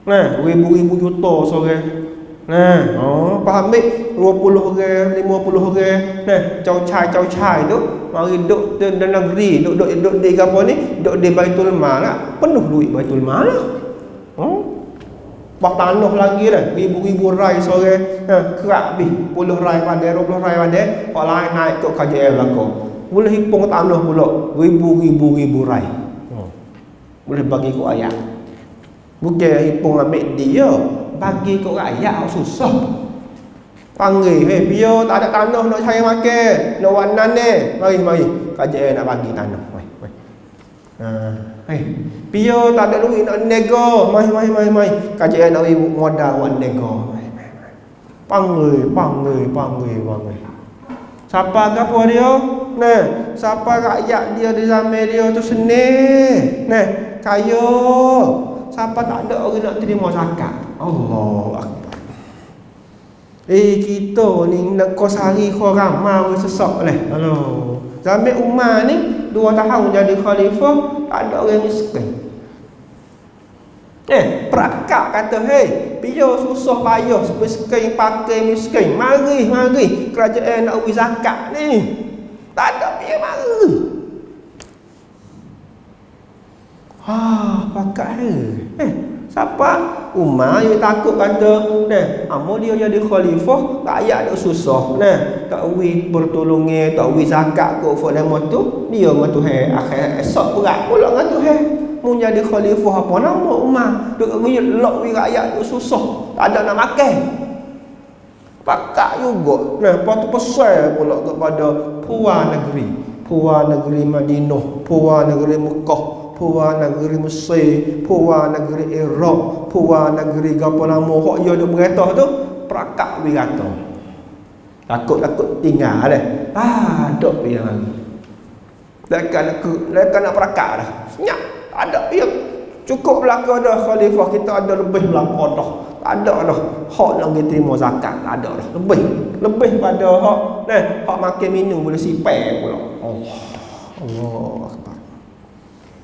Nah ribu-ribu juta sore. Nah, oh, faham ambil dua puluh orang, lima puluh orang. Nah, cau-cai-cau-cai tu mari duk di negeri, duk duk duk di apa ni? Duk di Baitul Mal lah. Penuh duit Baitul Mal lah. Oh. Pak tanah lagi dah, ribu-ribu rai sore. Nah, kerak habis puluh rai pandai, dua puluh rai pandai, hak lain naik tok K J L belaka. Boleh hipung tanah pula, ribu-ribu-ribu rai. Oh. Boleh bagi ku ayat. Bukan hipung ambil dia. Bagi kau rakyat susah. Panggil weh dia tak ada tanah nak cari makan, nak wanan ni. Mari mari. Kajian nak bagi tanah. Weh weh. Ha, eh. Dia tak ada duit nak nego. Mari mari mari mari. Kajian nak modal wan nego. Panggil panggil panggil panggil. Siapa gapo dia? Nah, siapa rakyat dia di zaman dia tu senil. Nah, kaya. Siapa tak ada orang nak terima zakat. Allahu akbar. Eh kita ni nak kosari korang mau sesak leh. Alah. Zaman Umar ni dua tahun jadi khalifah tak ada orang miskin. Eh, perakak kata hei, biar susah payah miskin pakai miskin. Mari mari kerajaan nak bagi zakat ni. Tak ada biar mari. Ah, pakat eh. Eh. Siapa? Umar dia takut kata nah amo dia jadi khalifah rakyat dak susah nah tak wei pertolongan tak wei zakat kau for demo tu dia dengan Tuhan akhir esok berat pula dengan Tuhan mu jadi khalifah apa nak Umar duk lok wilayah tu susah, tak ada nak makan. Pakak juga. Nah, lepas tu pesan pula kepada puan negeri, puan negeri Madinah, puan negeri Mekah, puan negeri Mesir, puan negeri Iraq, puan negeri gapo lama hok yo duk beratah tu, perakak beratah. Takut-takut tinggal dah. Ah, dok dia lagi. Lek nak lek nak perakak dah. Senyap, tak ada dia. Cukup belaka dah khalifah kita ada lebih belaka dah. Tak ada dah. Hak nak terima zakat, tak ada dah. Lebih, lebih pada hak nah, hak makan minum boleh sipai pula. Allah. Allah.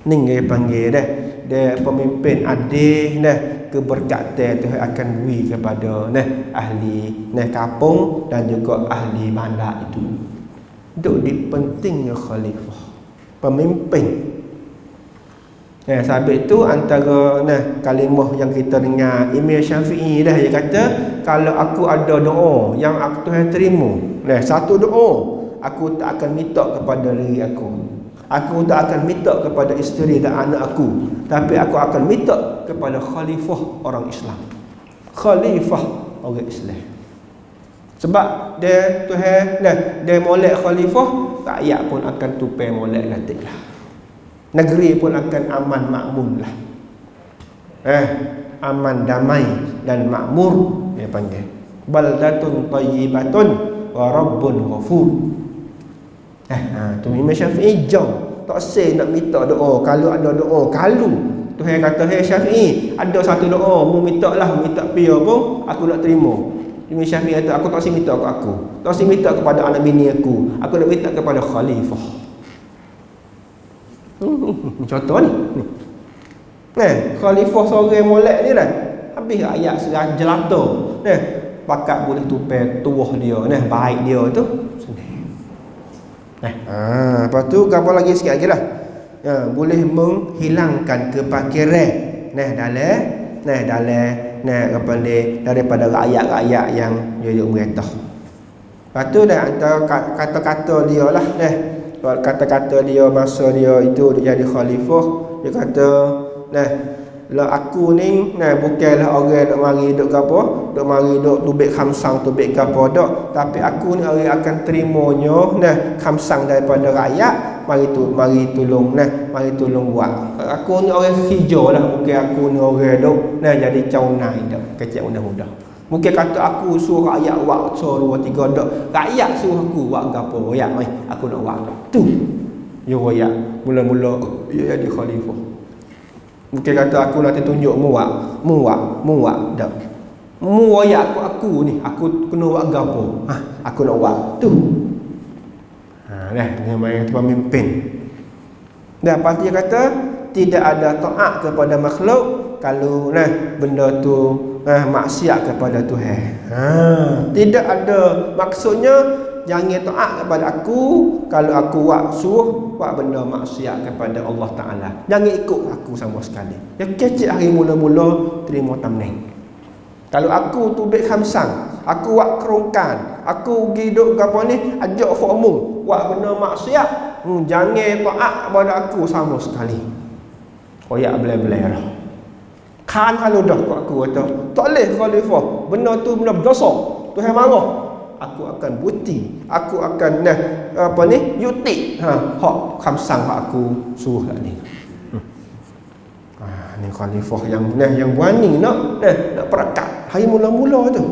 Ning dia panggil dah dia pemimpin adil dah, keberkatan Tuhan akan beri kepada nah ahli nah kampung dan juga ahli bandar itu. Itu dipentingnya khalifah, pemimpin. Nah, sabit tu antara nah kalimah yang kita dengar Imam Syafi'i dah, dia kata kalau aku ada doa yang aku Tuhan terima, nah satu doa aku tak akan minta kepada diri aku. Aku tak akan minta kepada isteri dan anak aku, tapi aku akan minta kepada khalifah orang Islam. Khalifah orang Islam. Sebab dia Tuhan nah, dia molek khalifah, rakyat pun akan tupai molek latiklah. Negeri pun akan aman makmurlah. Eh, aman damai dan makmur dia panggil. Baldatun thayyibatun wa rabbun ghafur. Eh, ha, tu Imam Syafi'i jauh tak say nak minta doa. Kalau ada doa, kalau Tuhan kata, "Hei Syafi'i, ada satu doa, mu mintalah, mu minta pia pun aku nak terima." Imam Syafi'i kata, "Aku tak si minta aku, aku. Tak si minta kepada anak bini aku. Aku nak minta kepada khalifah." Hmm, contoh ni. Ni. Nah, khalifah seorang molek ni lah. Habis ayat serang jelata. Nah, pakat boleh tupai tuah dia, nah baik dia tu. Eh. Ah, lepas tu gapo lagi sikit lagi lah. Ya, boleh menghilangkan kepakiran nah dalam nah dalam nah kepada daripada rakyat-rakyat yang yuyuk merintah. Lepas tu dah antara kata-kata dia lah dah. Kata-kata dia masa dia itu dia jadi khalifah, dia kata nah la aku ni nah bukanlah orang nak mari duk gapo, duk mari duk tubik khamsang tubik gapo dak, tapi aku ni orang akan terimanya nah khamsang daripada rakyat, mari tu mari tolong nah mari tolong buat. Aku ni orang hijaulah, bukan aku ni orang duk nah jadi caunai dak, kecil mudah-mudah. Mungkin kata aku suruh rakyat buat suruh tiga dak, rakyat suruh aku buat gapo, ya mai aku nak buat. Tu. Yo ya, mula-mula dia jadi khalifah. Mungkin kata aku nanti tunjuk muak, muak, muak dak. Muak aku aku ni, aku kena buat gapo. Ha, aku nak buat tu. Ha dah, dia mai pemimpin. Dan pasti dia kata tidak ada taat kepada makhluk kalau nah benda tu nah maksiat kepada Tuhan. Ha, tidak ada maksudnya jangan taat kepada aku kalau aku buat suruh buat benda maksiat kepada Allah Taala. Jangan ikut aku sama sekali. Dia kecil hari mula-mula terima tamning. Kalau aku tubik khamsang, aku buat kerongkan, aku pergi duk gapo ni ajak formu buat benda maksiat, hmm, jangan taat kepada aku sama sekali. Koyak belah-belahlah. Kan kalau dah aku, aku kata, tak leh khalifah, benda tu benda berdosa. Tuhan marah. Aku akan buti, aku akan nah apa ni yutik ha hak khamsang hak aku suruh lah ni. Hmm. Ah ni khalifah yang nah yang berani nak nah nak perakat hari mula-mula tu.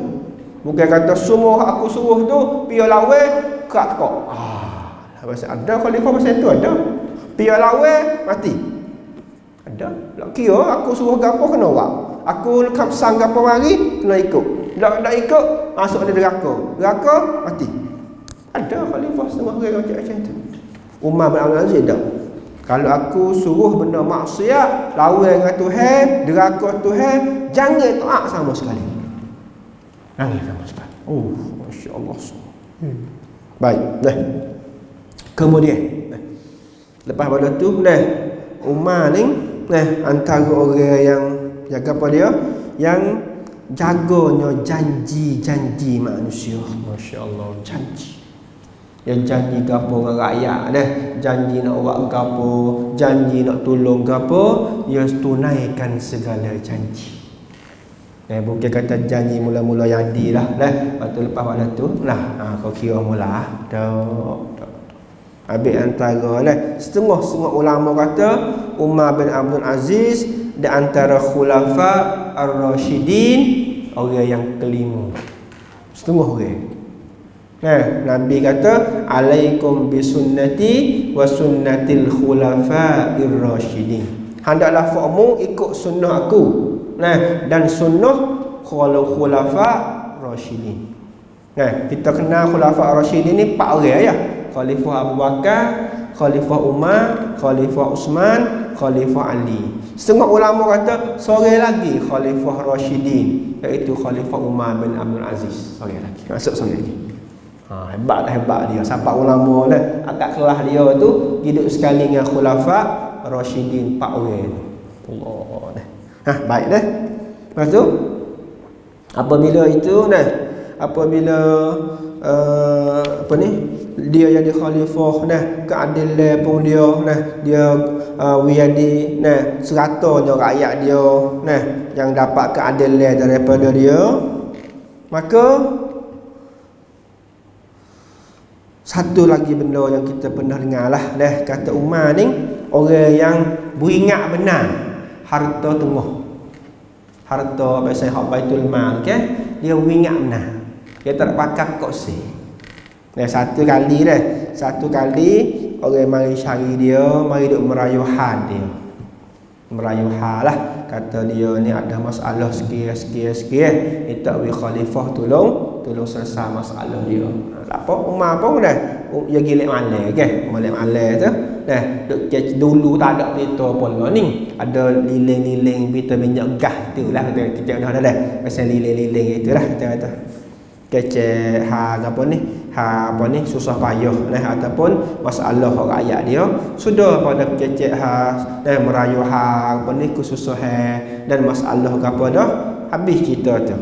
Bukan kata semua hak aku suruh tu pia lawan kerak kok. Ah pasal ada khalifah pasal tu ada. Pia lawan mati. Ada. Lak kira aku suruh gapo kena buat. Aku khamsang gapo mari kena ikut. Dak dak ikut masuk di neraka. Neraka mati. Ada khalifah setengah orang macam tu. Umar bin Abdul Aziz dak. Kalau aku suruh benda maksiat, lawan dengan Tuhan, neraka Tuhan, jangan taat sama sekali. Jangan sama sekali. Oh, masya-Allah. Hmm. Baik, dah. Kemudian, dah. Lepas pada tu, dah Umar ni, dah antara orang yang jaga apa dia, yang jaganya janji-janji manusia. Masya Allah, janji. Dia janji gapo dengan rakyat deh, janji nak buat gapo, janji nak tolong gapo, dia tunaikan segala janji. Nah, bukan kata janji mula-mula jadi lah, dah. Waktu lepas pada tu, lah, ha, kau kira mula, dok, dok. Habis antara lah, setengah-setengah ulama kata Umar bin Abdul Aziz di antara Khulafa Ar-Rasyidin orang yang kelima. Setengah orang. Nah, Nabi kata alaikum bisunnati wa sunnatil khulafa'ir rasyidin. Hendaklah kamu ikut sunnah aku. Nah, dan sunnah khulafa' rasyidin. Nah, kita kenal khulafa' rasyidin ni empat orang ya. Khalifah Abu Bakar, Khalifah Umar, Khalifah Uthman, Khalifah Ali. Setengah ulama kata seorang lagi khalifah rasyidin, iaitu Khalifah Umar bin Abdul Aziz. Seorang lagi. Masuk seorang lagi. Ha, hebat lah, hebat dia. Sahabat ulama lah. Akak kelah dia tu hidup sekali dengan khulafa' Rasyidin empat orang. Allah dah. Ha, baik dah. Lepas tu apabila itu dah, apabila uh, apa ni? Dia jadi khalifah dah, keadilan pun dia dah. Dia uh, wiyadi nah seratanya rakyat dia nah yang dapat keadilan daripada dia. Maka satu lagi benda yang kita pernah dengar lah dah, kata Umar ni orang yang beringat benar harta tengah, harta pasal hak Baitul Mal, okey, dia beringat benar, dia tak pakai koksi. Nah, satu kali dah, satu kali orang mari cari dia, mari duk merayu hal dia, merayu hal lah, kata dia ni ada masalah sekian-sekian-sekian, minta wi khalifah tolong tolong selesai masalah dia. Tak apa, Umar pun dah dia gilek malai, okey, malai malai tu dah dulu tak ada berita pun ni, ada liling-liling berita minyak gas itulah kita kita dah dah pasal liling-liling itulah kita kata kecek hal apa ni, hal apa ni susah payah dah ataupun masalah hak rakyat dia sudah pada kecek hal dan merayu hal apa ni kesusahan dan masalah apa dah habis cerita tu.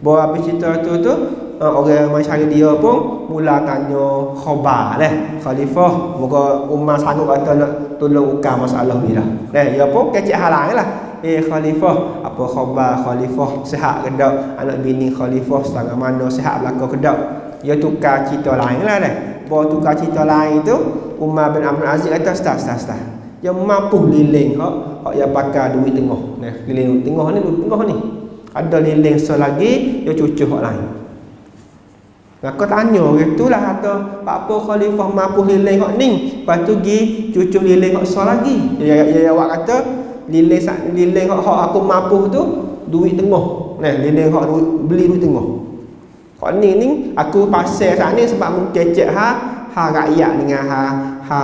Bawa habis cerita tu tu orang mai cari dia pun mula tanya khabar dah. Khalifah moga Umar sanggup kata nak tolong ukar masalah ni dah. Dah dia pun kecek halanglah. Eh Khalifah, apa khabar Khalifah? Sihat ke dak? Anak bini Khalifah setengah mana? Sihat belaka ke dak? Dia tukar cerita lainlah dah. Bawa tukar cerita lain tu Umar bin Abdul Aziz kata stah stah stah. Dia mampu liling hak hak yang pakai duit tengah. Nah, liling tengah ni duit tengah ni. Ada liling selagi dia cucuk hak lain. Maka tanya orang tu lah kata, "Pak apa khalifah mampu liling hak ni? Lepas tu gi cucuk liling hak selagi." Dia dia awak kata, "Liling liling hak hak aku mampu tu duit tengah." Nah, liling hak beli duit tengah. Hak ni ni aku pasal kat ni sebab mengkecek ha ha rakyat dengan ha ha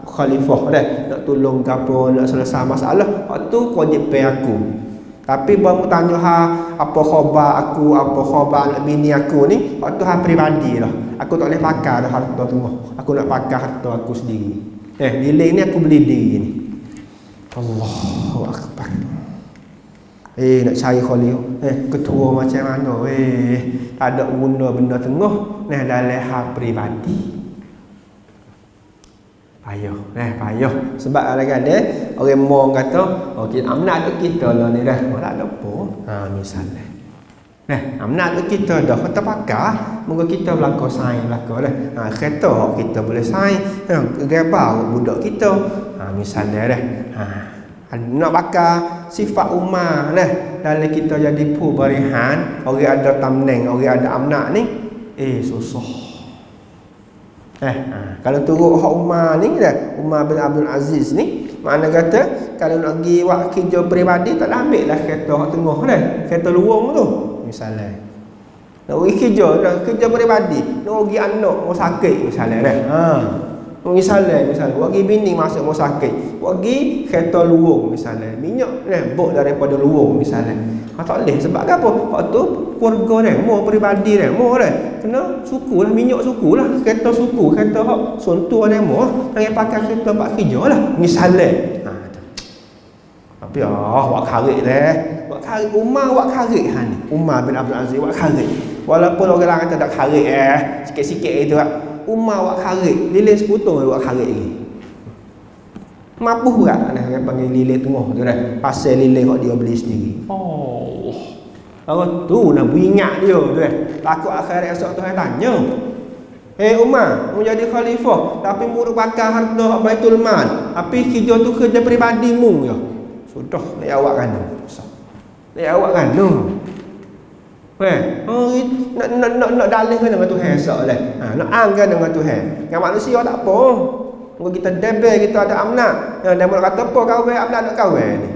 khalifah dah. Nak tolong gapo, nak selesai masalah. Hak tu wajib pay aku. Tapi baru tanya ha, apa khabar aku, apa khabar anak bini aku ni, hak tu hak peribadi lah. Aku tak boleh pakai dah harta tengah. Aku nak pakai harta aku sendiri. Eh, liling ni aku beli diri ni. Allahu akbar. Eh, nak cari khalifah. Eh, ketua macam mana? Eh, tak ada guna benda tengah. Nah, dalam hak peribadi. Payuh, nah payuh. Sebab kadang-kadang orang mong kata, okey, amnat tu kita lah ni dah. Tak ada apa. Ha misalnya. Nah, amnat tu kita dah kata pakar, moga kita belaka saing belaka dah. Ha kereta kita boleh saing, ha gerba budak kita. Ha misalnya dah. Ha nak bakar sifat Umar dah. Dalam kita jadi pu barihan, orang ada tamneng, orang ada amnat ni, eh susah. Eh, ha. Kalau turut hak Umar ni dah, Umar bin Abdul Aziz ni makna kata kalau nak pergi buat kerja peribadi tak dah ambil lah kereta hak tengah dah, kereta luang tu misalnya. Nak pergi kerja, nak kerja peribadi, nak pergi anak mau sakit misalnya dah. Ha. Misalnya misalnya pergi bini masuk mau sakit, pergi kereta luang misalnya, minyak dah bok daripada luang misalnya. Ha tak boleh sebab apa? Hak tu keluarga dah, mau peribadi dah, mau dah. Kena sukulah, minyak sukulah, kereta suku, kereta hak suntu demo, jangan pakai kereta pak kerja lah misalnya. Ha tu. Tapi ah buat karik dah. Buat karik Umar, buat karik hang ni. Umar bin Abdul Aziz buat karik. Walaupun orang lain kata tak karik eh, sikit-sikit gitu ah. Umar wak kharik, lilih sepotong wak kharik lagi. Mampu berat nak panggil lilih tengah tu dah. Pasal lilih hak dia beli sendiri. Oh. Orang tu nak beringat dia tu dah. Takut akhirat esok Tuhan tanya. Eh hey Umar, mu jadi khalifah tapi mu bakar harta Baitul Mal. Tapi kerja tu kerja peribadi mu je. Sudah lek awak kan. Lek awak kan. Weh, oh, nak nak nak nak dalih kan dengan Tuhan esoklah. Ha, nak ang kan dengan Tuhan. Dengan manusia tak apa. Kalau kita debel kita ada amnat. Ya, dia mula kata apa kau weh amnat nak kawan ni.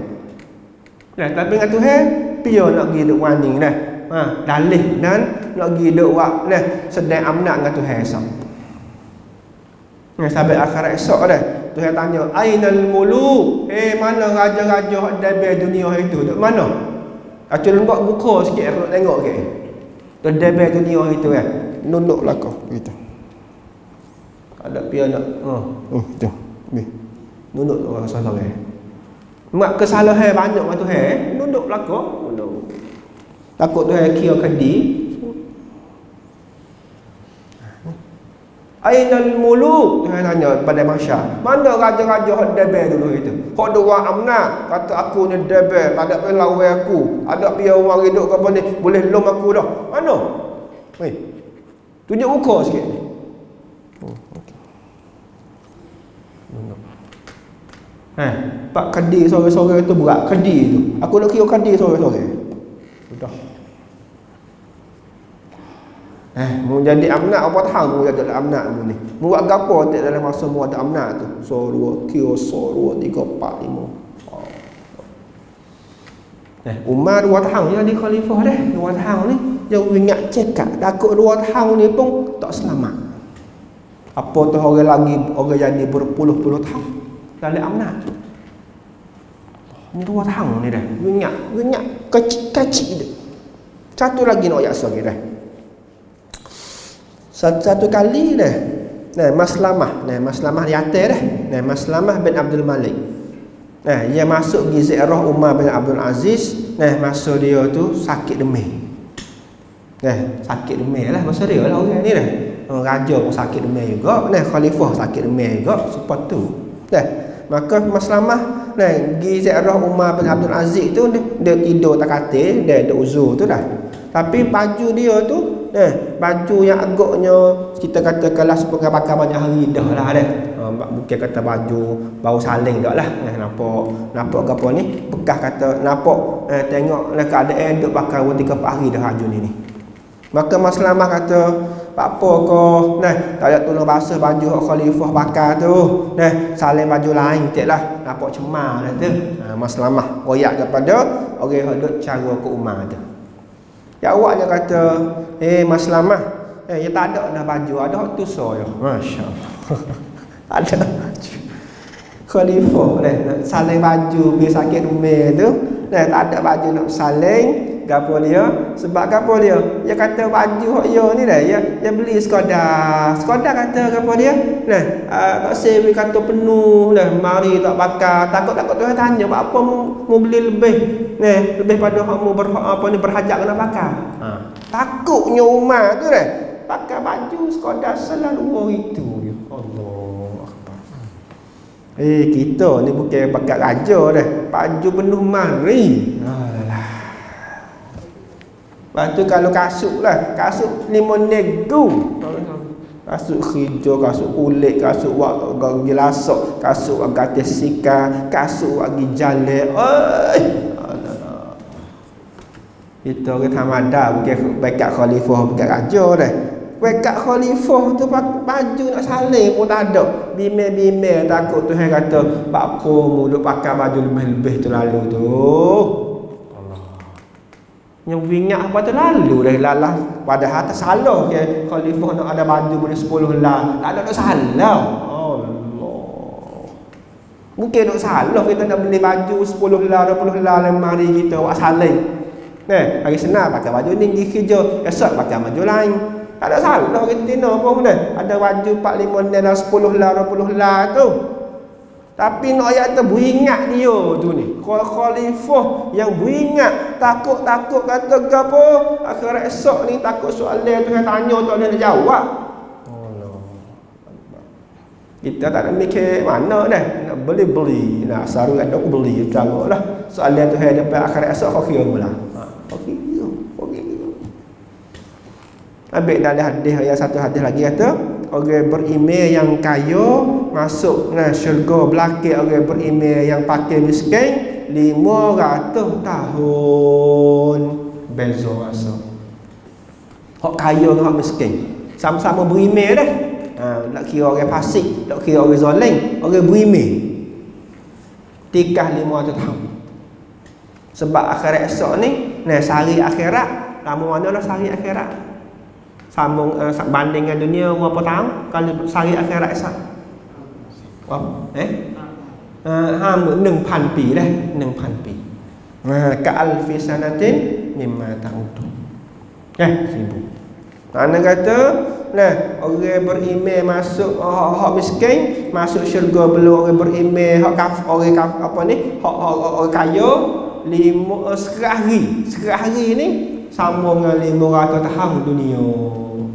Nah, tapi dengan Tuhan, dia nak pergi duk waning dah. Ha, dalih dan nak pergi duk wak dah sedang amnat dengan Tuhan esok. Nah, sampai akhirat esok dah. Tuhan tanya, "Ainal muluk?" Eh, mana raja-raja hak debel dunia itu? Duk mana? Acul lengkok buka sikit aku nak tengok ke. Kedebel dunia itu kan. Nunduk belakang gitu. Ada pia nak. Ha. Oh, tu. Ni. Nunduk orang salah eh. Mak kesalahan banyak mak Tuhan, nunduk belakang, nunduk. Takut Tuhan kira kedi. Ainal muluk? Tuhan tanya pada masyarakat. Mana raja-raja hok debel dulu itu? Hok dorang amnat, kata aku ni debel, tak ada pun lawan aku. Ada pihak orang hidup ke apa ni, boleh lom aku dah. Mana? Wei. Tunjuk muka sikit. Oh, okey. Ha, pak kedi sore-sore tu berat, kedi tu. Aku nak kira kedi sore-sore. Sudah. Eh, mu jadi amnat apa tahu mu jadi amnat mu ni. Mu buat gapo tak dalam masa mu ada amnat tu. So dua kio so dua tiga empat lima. Oh. Eh, Umar dua tahun jadi khalifah dah. Dua tahun ni dia ingat cekak takut dua tahun ni pun tak selamat. Apa tu orang lagi orang jadi berpuluh-puluh tahun dalam amnat. Ni dua tahun ni dah. Ingat ingat kecil-kecil dia. Satu lagi nak yaksa ni dah. Satu-satu kali dah. Nah, Maslamah, nah Maslamah di atas dah. Nah, Maslamah bin Abdul Malik. Nah, dia masuk pergi ziarah Umar bin Abdul Aziz. Nah, masa dia tu sakit demam. Nah, sakit demam lah masa dia lah orang ni dah. Raja pun sakit demam juga, nah khalifah sakit demam juga, seperti tu. Nah, maka Maslamah nah pergi ziarah Umar bin Abdul Aziz tu dia, dia tidur tak katil, dia ada uzur tu dah. Tapi baju dia tu Eh, baju yang agaknya kita kata kelas pakai pakai banyak hari dah lah dah. Ha, bukan kata baju bau saling dah lah. Eh, nampak nampak apa ni? Bekas kata nampak eh, tengok nak keadaan duk pakai tiga empat hari dah baju ni ni. Maka Maslamah kata, "Pak apa kau? Nah, tak payah tolong basuh baju hak khalifah pakai tu. Nah, saling baju lain tiklah. Nampak cemar dah tu." Ha, Maslamah koyak kepada orang hak duk cara ke Umar tu. Ya awaknya kata, "Eh Maslamah, eh ya tak ada dah baju, ada hak tu saya." Masya-Allah. Ada khalifah dah nak saling baju biar sakit demam tu, dah tak ada baju nak saling gapo dia? Sebab gapo dia? Dia kata baju hak dia ni dah, dia, dia beli Skoda. Skoda kata gapo dia? Nah, uh, tak sewi kata penuh dah, mari tak bakar. Takut-takut Tuhan tanya, "Apa apa mu, mu beli lebih?" Nah, lebih pada kamu ber, apa ni berhajat kena pakai. Ha. Takutnya Umar tu dah. Pakai baju Skoda selalu oh, itu. Allah akbar. Eh kita ni bukan pakai raja dah. Baju penuh mari. Alah. Lepas tu kalau kasut lah, kasut limon negu. Kasut hijau, kasut kulit, kasut wak gilasok, kasut wak gatis sika, kasut wak gijale. Oi. Kita ke Thamada bukan bekat khalifah bukan raja dah. Bekat khalifah tu baju nak saling pun tak ada. Bimel-bimel takut Tuhan kata, "Bakpo mu duk pakai baju lebih-lebih tu lalu tu." Allah. Yang ingat apa tu lalu dah lalah pada atas salah ke khalifah nak ada baju boleh sepuluh lah. Tak ada nak salah. Allah. Mungkin nak salah kita nak beli baju sepuluh lah, dua puluh lah lemari kita buat saling. Nah, hari senang pakai baju ni pergi kerja, esok pakai baju lain. Tak ada salah retina pun dah. Ada baju empat lima dan sepuluh lah, dua puluh lah tu. Tapi nak ayat tu beringat dia tu ni. Khalifah yang beringat, takut-takut kata gapo, akhirat esok ni takut soalan Tuhan tanya tak boleh nak jawab. Allah. Oh, Kita tak nak mikir mana dah. Nak beli-beli. Nak sarung ada aku beli. Terangok lah. Soalan tu hari depan akhirat esok kau kira pula. Kau kira. Kau kira. Habis dalam hadis yang satu hadis lagi kata, orang berimeh yang kaya masuk dengan syurga belakang orang berimeh yang pakai miskin lima ratus tahun. Beza rasa. Hak kaya dengan hak miskin. Sama-sama berimeh dah. Nak kira orang fasik, nak kira orang zalim, orang berimeh tikah lima ratus tahun. Sebab akhirat esok ni, nah sehari akhirat, lama mana lah sehari akhirat. Sambung uh, banding dengan dunia berapa tahun kalau sehari akhirat esok. Wow, eh? Ha mu seribu pi dah, seribu pi. Nah, ka alfi sanatin mimma ta'udun. Eh, seribu. Mana kata nah, orang berimeh masuk oh, hak miskin masuk syurga belum orang berimeh hak kaf orang kaf apa ni hak orang kaya lima sehari sehari ni sama dengan lima ratus tahun dunia.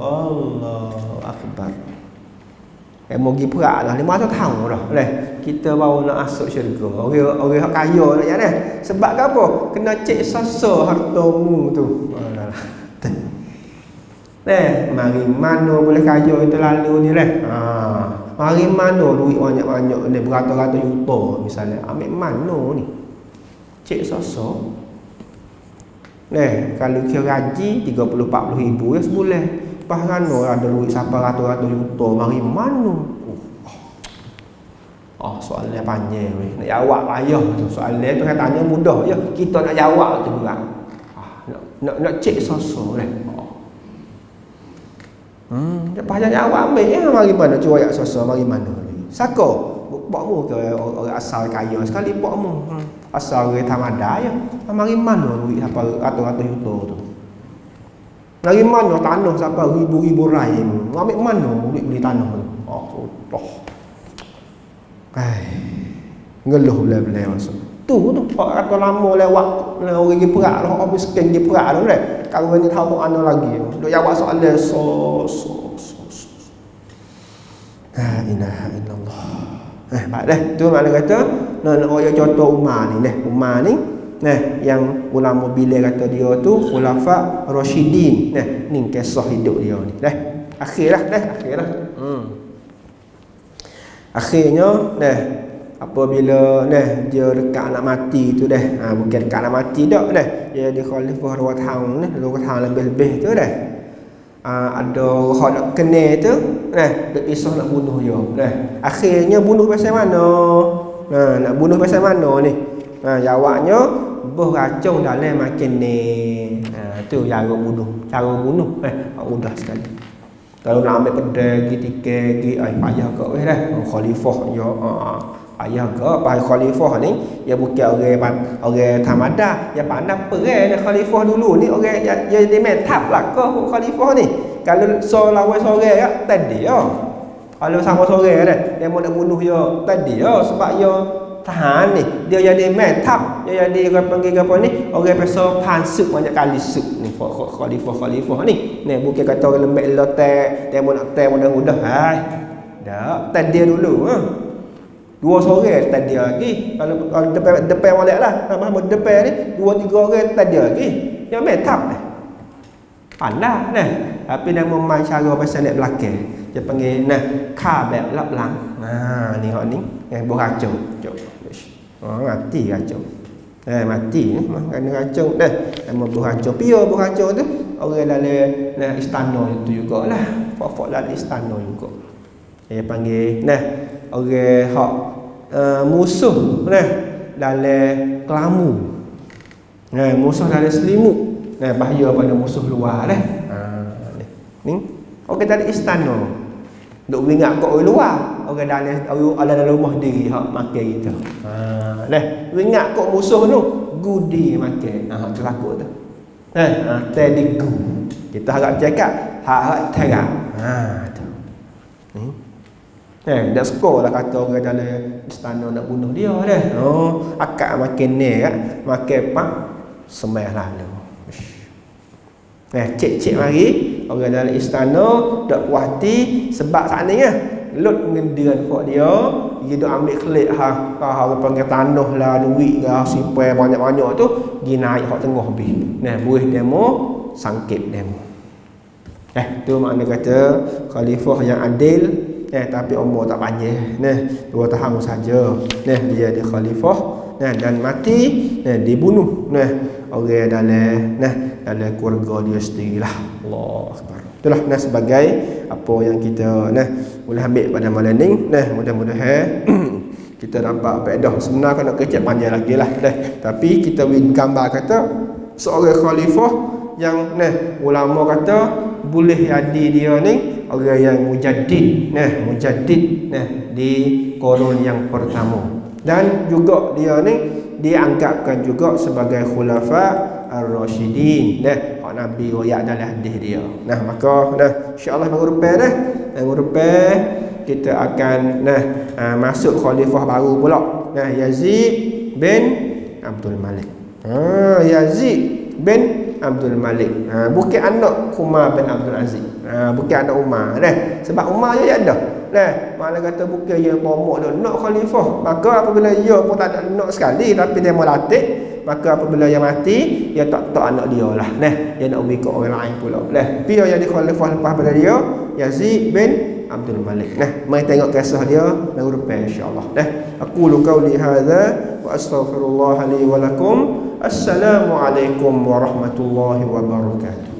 Allahu akbar. Eh mogi peraklah lima ratus tahun dah leh kita baru nak masuk syurga. Orang orang hak kaya nak ya dah. Sebab apa? Kena cek sasa hartamu tu. Leh, mari mano boleh kaya itu lalu ni leh. Ha, mari mano duit banyak-banyak ni beratus-ratus juta misalnya. Ambil mano ni. Cek sosok. Leh, kalau kira gaji tiga puluh empat puluh ribu ya sebulan. Pas rano ada duit sampai ratus-ratus juta, mari mano. Oh, soalnya panjang weh. Nak jawab payah tu. Soalnya tu kan tanya mudah je. Kita nak jawab tu berat. Ah, nak nak nak cek sosok leh. Hmm, lepas jangan awak ambil ya, mari mana cuayak sosok, mari mana saka, bakmu ke orang asal kaya sekali bakmu hmm. Asal orang tamada ya, mari mana duit sampai ratus-ratus juta tu. Mari mana tanah sampai ribu-ribu rai tu, ambil mana duit beli tanah tu. Oh, sudah ai, ngeluh belah-belah masuk tu tu, orang lama lewat orang pergi perak, orang miskin pergi perak tu leh. Kalau ni tahu anak lagi duk jawab soalan so so so la ilaha illallah. Eh baiklah tu makna kata nak royak contoh Umar ni neh. Umar ni neh yang ulama bila kata dia tu Khulafa Ar-Rasyidin neh, ni kisah hidup dia ni neh. Akhirlah neh, akhirlah hmm. Akhirnya neh apabila dah dia dekat nak mati tu dah ha, bukan dekat nak mati dak dah dia di khalifah dua tahun ni dua tahun lebih-lebih tu dah ha, ada hak nak kenal tu dah dia pisah nak bunuh dia dah. Akhirnya bunuh pasal mana ha, nak bunuh pasal mana ni ha, jawabnya buh racun dalam makan ni ha, tu cara bunuh cara bunuh eh mudah sekali. Kalau nak ambil pedang tiket gi ai payah kat weh dah khalifah dia ayah ke pai khalifah ni dia bukan orang orang tamada dia pandai perang dengan khalifah dulu ni orang dia dia di metap lah ke khalifah ni kalau so lawan sore ah tadi ah kalau sama sore dah dia mau nak bunuh dia tadi ah sebab dia tahan ni dia jadi metap dia jadi orang panggil apa ni orang peso pansuk banyak kali suk ni khalifah khalifah ni ni bukan kata orang lembek lotek dia mau nak tang mudah-mudah hai dak tadi dulu ah dua sore tadi lagi kalau depan depan molek lah sama depan ni dua tiga orang tadi lagi dia metap dah pandai dah tapi dia memang cara pasal nak belakang dia panggil nah ka bab lap lang nah ni hok ni yang buh kacau cok oh mati kacau eh mati ni kena kacau dah sama buh kacau pia buh kacau tu orang dalam nah istana tu jugalah fak-fak dalam istana juga dia panggil nah orang hak uh, musuh nah dalam kelamu nah musuh dalam selimut nah bahaya pada musuh luar dah ha ni orang dalam istana duk ingat kat orang luar orang dalam orang dalam rumah diri hak makan kita ha dah ingat kat musuh tu gudi makan ha tu takut tu eh ha tadi gu kita harap cakap hak-hak terang ha tu ni hmm. Eh, dah sekolah kata orang dalam istana nak bunuh dia dah. Oh, akak makan ni kat, makan pak semai lalu. Eh, cek-cek mari orang dalam istana dak puas hati sebab sana ya. Lot ngendiran kat dia, dia duk ambil kelik hang, hang panggil tanah lah, duit lah, sipai banyak-banyak tu, dia naik hak tengah habis. Nah, buih demo, sangkit demo. Eh, tu makna kata khalifah yang adil, eh tapi umur tak panjang. Nah, dua tahun saja. Nah, dia di khalifah, nah dan mati, nah dibunuh. Nah, orang dalam nah dalam keluarga dia sendirilah. Allahu Akbar. Itulah nah sebagai apa yang kita nah boleh ambil pada malam ni. Nah mudah-mudahan kita nampak faedah. Sebenarnya nak kecek panjang lagi lah nah, tapi kita beri gambar kata seorang khalifah yang nah ulama kata boleh jadi dia ni orang yang mujaddid nah mujaddid nah di korun yang pertama, dan juga dia ni dianggapkan juga sebagai khulafa Ar-Rasyidin dah hak Nabi royak dalam hadis dia. Nah maka nah insya-Allah minggu depan dah minggu depan kita akan nah masuk khalifah baru pula, nah Yazid bin Abdul Malik. Ha Yazid bin Abdul Malik. Ha bukan anak Umar bin Abdul Aziz. Ha bukan anak Umar dah, sebab Umar je ada. Nah, malah kata bukan dia pomok dah nak khalifah. Maka apabila dia pun tak ada nak sekali tapi dia mau latih, maka apabila dia mati dia tak tak anak dia lah nah, dia nak ambil orang lain pula nah, dia yang dikhalifah lepas pada dia Yazid bin Abdul Malik. Nah, mari tengok kisah dia minggu depan insya-Allah nah. Aku lu qauli hadza wa astaghfirullah li wa lakum. Assalamualaikum warahmatullahi wabarakatuh.